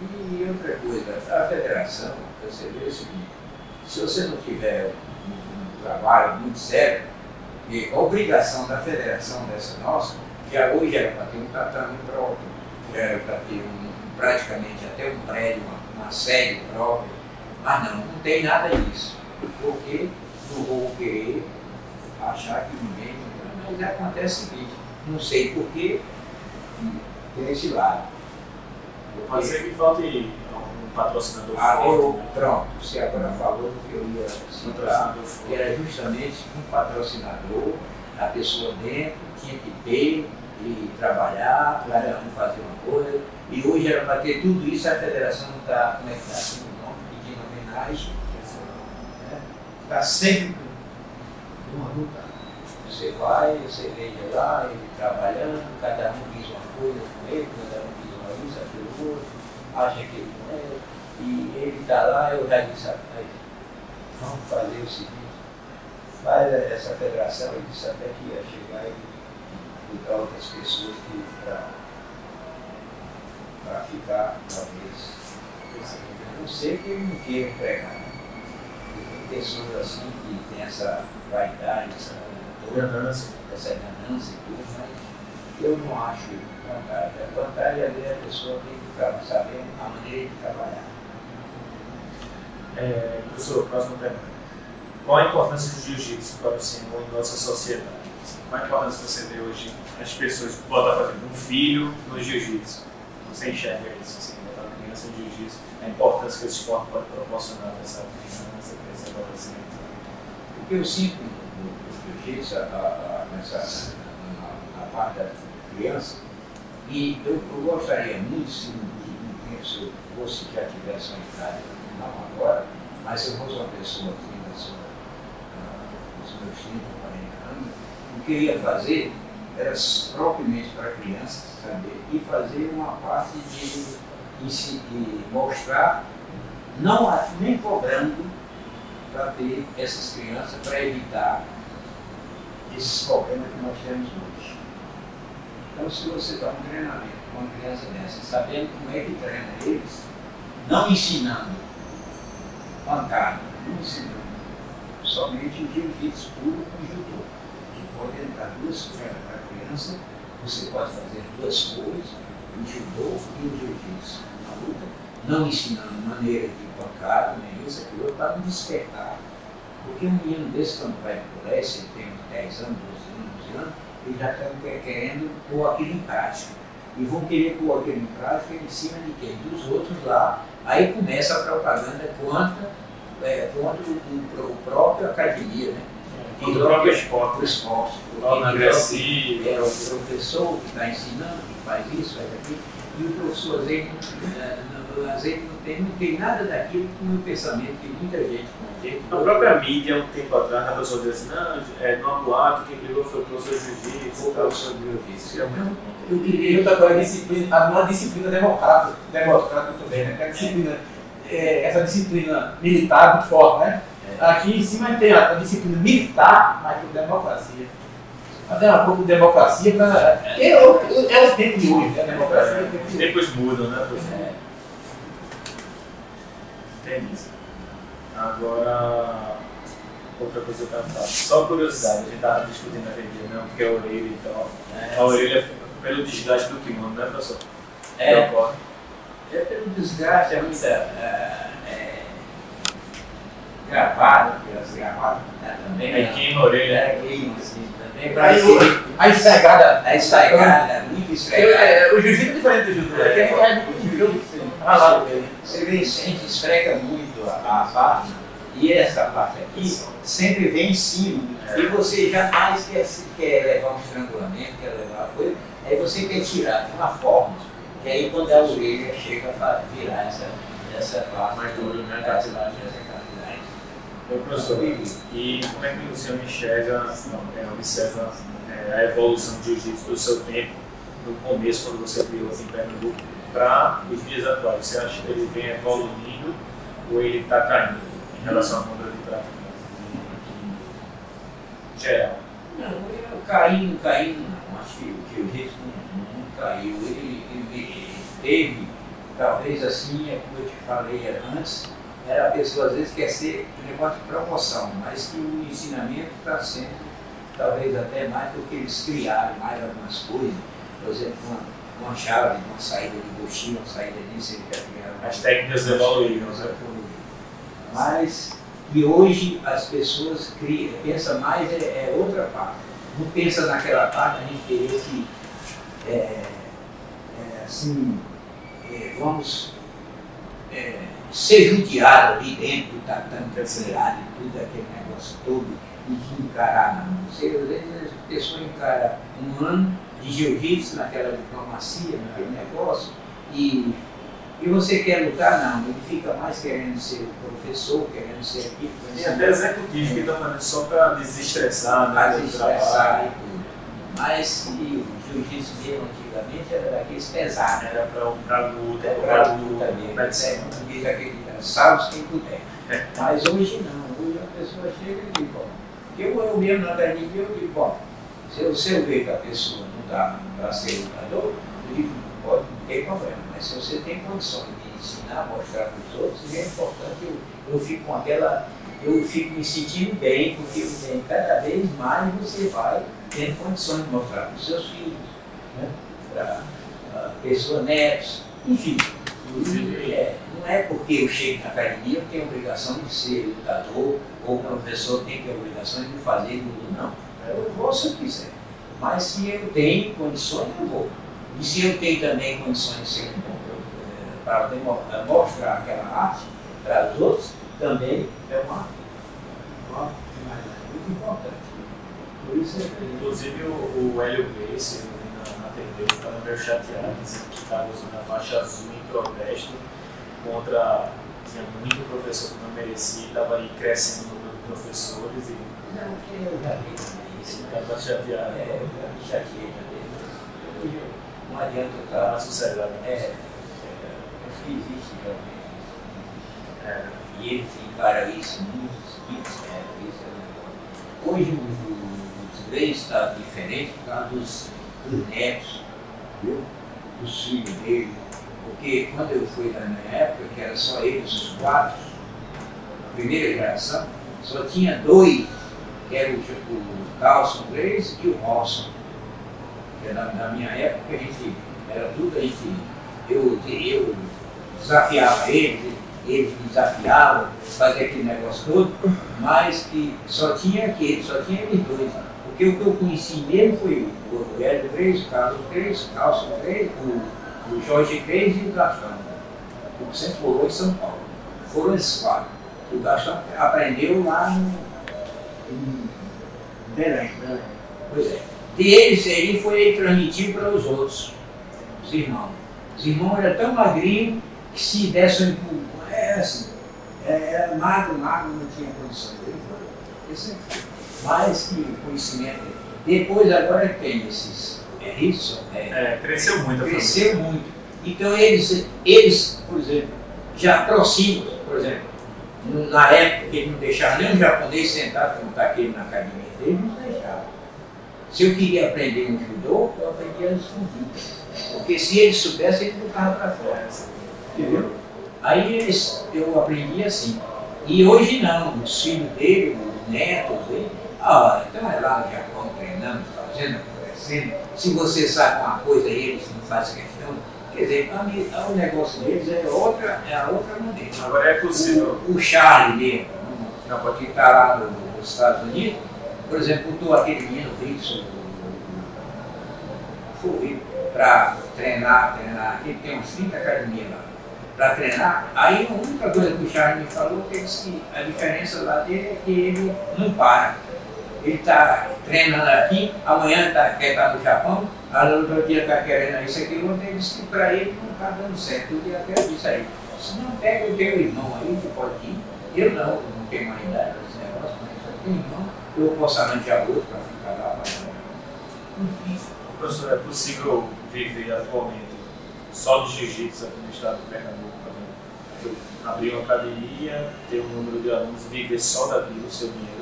E outra coisa, a federação, você vê o seguinte, se você não tiver um, um trabalho muito sério, e a obrigação da federação dessa nossa, já hoje era para ter um tatame próprio, já era para ter um, praticamente até um prédio, uma, uma sede própria, mas não, não tem nada disso, porque não vou querer achar que ninguém, mas acontece o seguinte, não sei porquê, tem esse lado. Porque, pode ser que falte um patrocinador ah, forte. Eu, né? Pronto, você agora falou que eu ia citar, que era justamente um patrocinador, a pessoa dentro tinha que ter, e trabalhar, cada um fazer uma coisa, e hoje era para ter tudo isso, a federação não está, como é que está, assim, não, pedindo homenagem, está né? Sempre uma luta. Você vai, você veja lá, ele trabalhando, cada um diz uma coisa com ele, cada um diz uma coisa, aquilo outro, acha que ele não é, e ele está lá, eu já disse, vamos fazer o seguinte, faz essa federação, ele disse até que ia chegar e botar outras pessoas para ficar, talvez. Eu não sei que ele não queira pregar. Tem pessoas assim que tem essa vaidade, essa ganância, essa ganância e tudo, mas eu não acho vantagem. A vantagem é a pessoa tem que saber a maneira de trabalhar. É, professor, próximo tema. Qual a importância do jiu-jitsu para o senhor em nossa sociedade? Qual a importância que você vê hoje as pessoas botar fazendo um filho no jiu-jitsu? Você enxerga isso, assim, botar uma criança no jiu-jitsu, a importância que esse esporte pode proporcionar para essa criança, para esse adolescente? O que eu sinto no jiu-jitsu, na parte da criança, E eu, eu gostaria muito, se um tempo, se eu fosse, já tivesse uma idade, não agora, mas se eu fosse uma pessoa aqui na sua, uh, nos meus trinta, quarenta anos, o que eu ia fazer era propriamente para crianças saber e fazer uma parte de, de, de mostrar, não nem cobrando, para ter essas crianças, para evitar esses problemas que nós temos hoje. Então, se você dá um treinamento com uma criança dessa, sabendo como é que treina eles, não ensinando pancada, não ensinando, somente o jiu-jitsu puro com o judô, que pode entrar duas coisas para a criança, você pode fazer duas coisas, o judô e o jiu-jitsu na luta, não ensinando maneira de pancada, nem isso, aquilo, para não despertar. Porque um menino desse, quando vai para o colégio, ele tem uns dez anos, doze anos, onze anos, eles já estão querendo pôr aquilo em prática. E vão querer pôr aquilo em prática em cima de quem? Dos outros lá. Aí começa a propaganda contra, é, contra o, o próprio academia, né? Contra o próprio esporte. O esporte. O Gracie. É o professor que está ensinando, que faz isso, faz aquilo. E o professor, às vezes, não, às vezes não, tem, não tem nada daquilo com o pensamento que muita gente contém. A própria mídia, um tempo atrás, a pessoa dizia assim, não, é, não há boato, quem brigou foi o professor Jiu-Jitsu, o professor Jiu-Jitsu. Eu queria outra coisa, a disciplina, a disciplina democrática, democrática também, né? A disciplina, é, essa disciplina militar muito forte, né? É. Aqui em cima tem a, a disciplina militar, mas com democracia. Até um pouco de democracia, mas é, é, é o tempo de hoje, é a democracia. É, é, os tempos mudam, né, professor? É. Tem isso. Agora, outra coisa que eu estava só curiosidade, a gente estava discutindo aquele dia, né, porque a orelha e tal. É, a orelha é pelo desgaste do kimono, né, professor? É, é, é pelo desgaste, é muita é, gravada, pelas gravadas, né, também. É queima a orelha. É queima, assim. Aí, o, a estragada. A estragada, muito estragada. É, o jiu-jitsu é diferente do judô. É, é, é muito jiu-jitsu. Você vem, sempre esfrega muito a, a parte, e essa parte aqui sempre vem em cima. É. E você jamais quer, quer levar um estrangulamento, quer levar uma coisa, aí você quer tirar de uma forma, que aí quando a orelha chega a virar essa, essa parte. Mais duro, né? Essa parte, essa Ô, professor, e como é que o senhor enxerga, não, observa é, a evolução do jiu-jitsu do seu tempo, no começo, quando você criou aqui em Pernambuco, para os dias atuais? Você acha que ele vem evoluindo ou ele está caindo em relação à compra de prática? Geral. Não, caindo, caindo não. Acho que o jiu-jitsu não caiu. Ele, ele teve, talvez assim, é como eu te falei antes, era a pessoa às vezes quer ser um negócio de promoção, mas que o ensinamento está sendo, talvez até mais do que eles criaram, mais algumas coisas, por exemplo, uma, uma chave, uma saída de coxinha, uma saída disso, eles já criaram. As técnicas evoluíram. Mas que hoje as pessoas criam, pensam mais é, é outra parte, não pensa naquela parte, a gente querer que, é, é, assim, é, vamos... É, ser judiado ali dentro, tá tanto acelerado e tudo aquele negócio todo, e de encarar, não. Você, às vezes a pessoa encara um ano de jiu-jitsu naquela diplomacia, naquele negócio, e, e você quer lutar, não, ele fica mais querendo ser professor, querendo ser aquilo. Tem até executivos que estão fazendo só para desestressar, para desestressar e tudo. Mas o jiu-jitsu mesmo antigamente era daqueles pesados, era para luta, para luta mesmo, porque aquele salve quem puder. Mas hoje não, hoje a pessoa chega e diz, bom, eu, eu mesmo na academia, eu digo, bom, se eu, se eu ver que a pessoa não dá para ser lutador, eu digo, pode, não tem problema, mas se você tem condições de ensinar, mostrar para os outros, é importante, eu, eu fico com aquela, eu fico me sentindo bem, porque bem, cada vez mais você vai tendo condições de mostrar para os seus filhos, né? Para uh, pessoas netos, enfim. Inclusive, é, não é porque eu chego na academia eu tenho a obrigação de ser lutador ou o professor tem que a obrigação de me fazer tudo, não. Eu vou se eu quiser. Mas se eu tenho condições, eu vou. E se eu tenho também condições de ser um bom para mostrar aquela arte para os outros, também é uma, uma, uma muito importante. Por isso é que... Inclusive o Hélio Gracie, perdeu, ficaram meio chateados. Ficaram usando a faixa azul em protesto contra... Tinha muito professor que não merecia, estava aí crescendo o número de professores e... Não, que eu já vi isso. Estava chateado. É, eu já me chateei também. Não adianta eu estar... A sociedade. É. Eu fiz isso também. É. E ele encara isso muitos, muitos, né? Hoje os três está diferente por causa dos netos, dos filhos dele. Porque quando eu fui na minha época, que era só eles, os quatro, a primeira geração, só tinha dois, que eram o Carlson três e o Robson. Na, na minha época, a gente era tudo, a gente, eu, eu desafiava eles, eles me desafiavam, fazia aquele negócio todo, mas que só tinha aquele, só tinha eles dois. Porque o que eu conheci mesmo foi o Hélio três, o Carlos três, o Carlson três, o, o Jorge Gracie e o Gastão. O centro morou em São Paulo. Foram esses quatro. O Gastão aprendeu lá no, no Baderém. Pois é. Deles ele foi transmitido para os outros, os irmãos. Os irmãos eram tão magrinhos que se dessem por era assim, era magro, magro, não tinha condição dele, mas que conhecimento. Depois agora tem esses, é isso? É, é, cresceu muito. Cresceu muito. Então eles, eles, por exemplo, já aproximam, por exemplo, na época que eles não deixavam nem um japonês sentado como está aquele na academia dele, não deixavam. Se eu queria aprender um judô, eu aprendia nos fundidos. Porque se eles soubessem, eles botavam para fora. Entendeu? Aí eles, eu aprendi assim. E hoje não, os filhos dele, os netos dele, ah, então é lá no Japão treinando, fazendo, conversando. Se você sabe uma coisa eles não fazem questão, quer dizer, o negócio deles é outra, é a outra maneira. Agora é possível. O, o Charlie mesmo, que está lá no, nos Estados Unidos, por exemplo, botou aquele menino Wilson, foi para treinar, treinar, ele tem uns trinta academias lá. Para treinar, aí a única coisa que o Charlie me falou é que a diferença lá dele é que ele não para. Ele está treinando aqui, amanhã tá, quer estar tá no Japão, a outra dia está querendo isso aqui, ontem ele disse que para ele não está dando certo. Eu até disse aí, se não pega o teu irmão aí, tu pode ir. Eu não, eu não tenho mais idade nesse negócio, mas eu tenho irmão, eu posso arranjar outro para ficar lá. Mas... Enfim. Professor, é possível viver atualmente só de Jiu-Jitsu aqui no estado de Pernambuco? Abrir uma academia, ter um número de alunos, viver só daquilo, o seu dinheiro,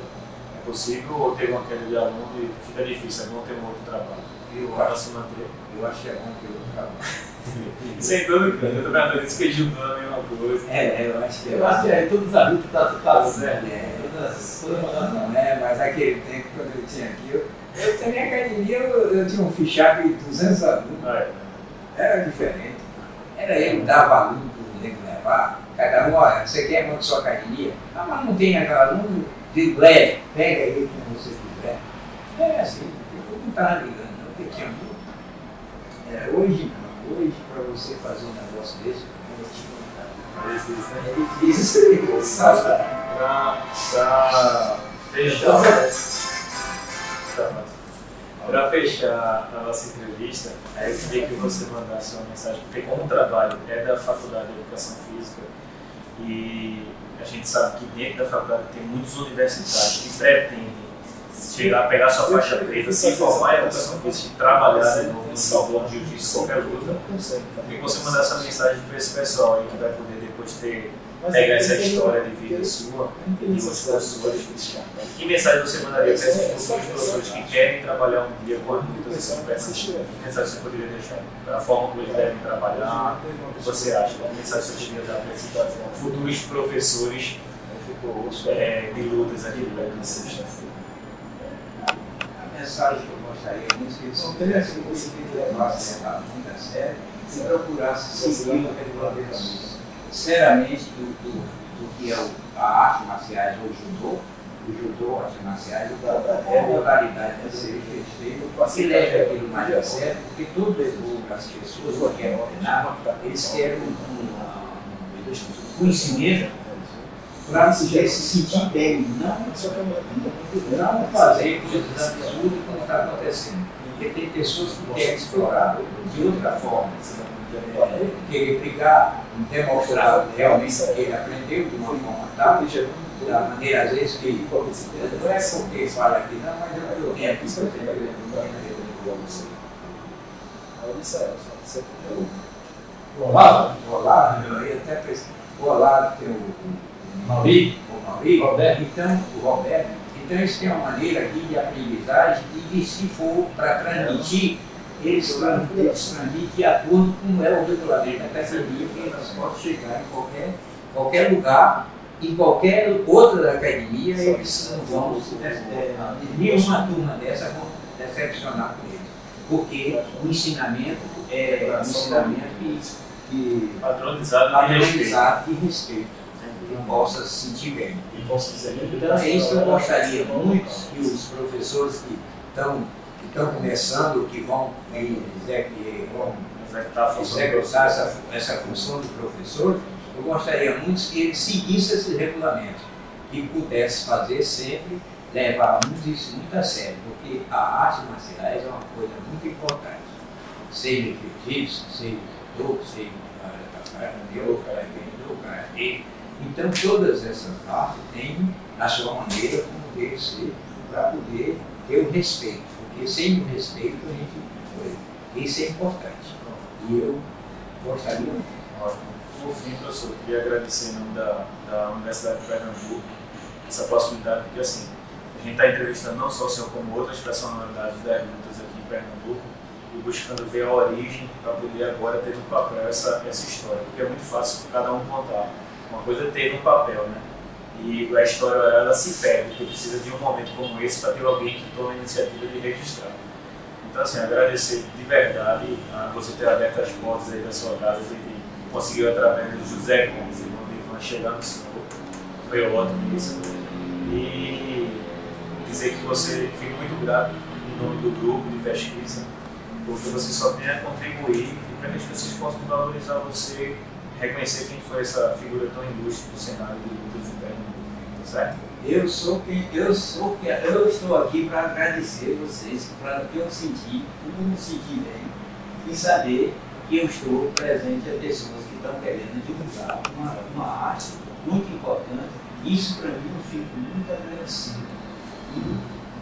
é possível? Ou ter uma queda de aluno e fica difícil, é bom ter um outro trabalho? Eu para acho, se manter. Eu acho que é bom ter outro trabalho. Sem dúvida, eu estou perguntando isso que judô é a mesma coisa. É, eu acho que é. Eu acho que é, todos os adultos estão certo. Não é, mas naquele tempo, quando eu tinha aqui, eu, eu também academia, eu, eu tinha um fichário de duzentos alunos. Ah, é. Era diferente. Era eu que dava aluno para o nego levar. Cada um, olha, você quer muito sua academia? Ah, mas não tem aquele aluno de leve. Pega ele como você quiser. É assim, eu não estava ligando, não, porque tinha muito. É, hoje não. Hoje, para você fazer um negócio desse, eu vou te contar. É difícil, né? É difícil. Sabe? Para fechar. Para fechar a nossa entrevista, eu queria que você mandasse uma mensagem, porque como o trabalho é da Faculdade de Educação Física e a gente sabe que dentro da faculdade tem muitos universitários que pretendem chegar, pegar sua faixa preta, se formar em Educação Física e trabalhar de novo no salão de jiu-jitsu, qualquer luta. Eu queria que você mandasse essa mensagem para esse pessoal aí que vai poder depois ter... pegar essa história de vida sua e você sua. Que mensagem você mandaria para esses futuros professores que querem trabalhar um dia com a educação? Que mensagem você poderia deixar? Da forma como eles devem trabalhar? O que você acha? Que mensagem você poderia dar para esses futuros professores é, de lutas aqui do Brasil? A mensagem que eu gostaria muito é que eles tivessem conseguido levar a vida séria e procurassem seguir o regulamento. Sinceramente, do, do, do que é a arte marciais ou o judô, o judô, a arte marciais, é a modalidade que seja feita, que leve aquilo mais a sério, porque tudo evolui para as pessoas, ou querem ordenar, eles querem um, um, um conhecimento para se sentir bem, não, não fazer coisas absurdas como está acontecendo. Porque tem pessoas que querem explorar de outra forma. Podem querer brigar, demonstrar realmente que ele aprendeu de uma forma tal, da maneira às vezes que não é só o que fala aqui, não, mas eu não tenho aqui. Isso é o que eu queria perguntar na rede do Globo. Você tem o Olá, Olá, eu ia até pensar. Olá, tem o Maurício. Então, o Roberto. Então, eles têm uma maneira aqui de aprendizagem e de, se for para transmitir, eles transmitem de acordo com é o regulamento. Até sabia que eles podem chegar em qualquer, qualquer lugar, em qualquer outra academia, eles não vão nenhuma turma dessa decepcionar com eles. Porque o ensinamento é um ensinamento que, que padronizado, padronizado e respeito. E respeito. Eu possa se sentir bem. Então é isso que eu gostaria muito que os professores que estão que estão começando, que vão executar essa, essa função do professor, eu gostaria muito que eles seguissem esse regulamento e pudessem fazer sempre, levarmos isso muito a sério, porque a arte marciais é uma coisa muito importante, seja jiu-jitsu, seja judô, seja karatê, karatê. Então, todas essas partes têm a sua maneira como deve ser para poder ter o respeito, porque sem o respeito a gente. Isso é importante. E eu gostaria muito. Por fim, professor, eu queria agradecer em nome da, da Universidade de Pernambuco essa possibilidade, porque assim, a gente está entrevistando não só o senhor, como outras personalidades das lutas aqui em Pernambuco e buscando ver a origem para poder agora ter no papel essa, essa história, porque é muito fácil para cada um contar. Uma coisa é ter um papel, né? E a história ela se perde, porque precisa de um momento como esse para ter alguém que tome a iniciativa de registrar. Então, assim, agradecer de verdade a você ter aberto as portas aí da sua casa, que conseguiu através do José Gomes, irmão de Ivone, chegar no senhor. Foi ótimo isso. E dizer que você fica muito grato em nome do grupo de pesquisa, porque você só tem a contribuir e para que as pessoas possam valorizar você. Reconhecer quem foi essa figura tão ilustre do cenário de lutas em Pernambuco, certo? Eu sou quem eu sou, eu estou aqui para agradecer a vocês, para o que eu senti, como me senti bem, e saber que eu estou presente a pessoas que estão querendo divulgar uma, uma arte muito importante. Isso para mim eu fico muito agradecido e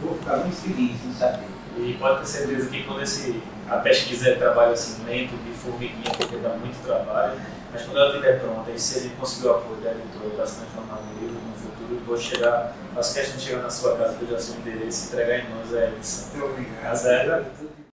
vou ficar muito feliz em saber. E pode ter certeza que quando esse, a pesquisa é trabalho assim lento, de formiguinha, porque dá muito trabalho, mas quando ela estiver pronta, e se ele conseguir o apoio da editora para se transformar num livro no futuro, vou chegar, faço questão de chegar na sua casa, que eu já sei o endereço, entregar em mãos a edição. Muito obrigado.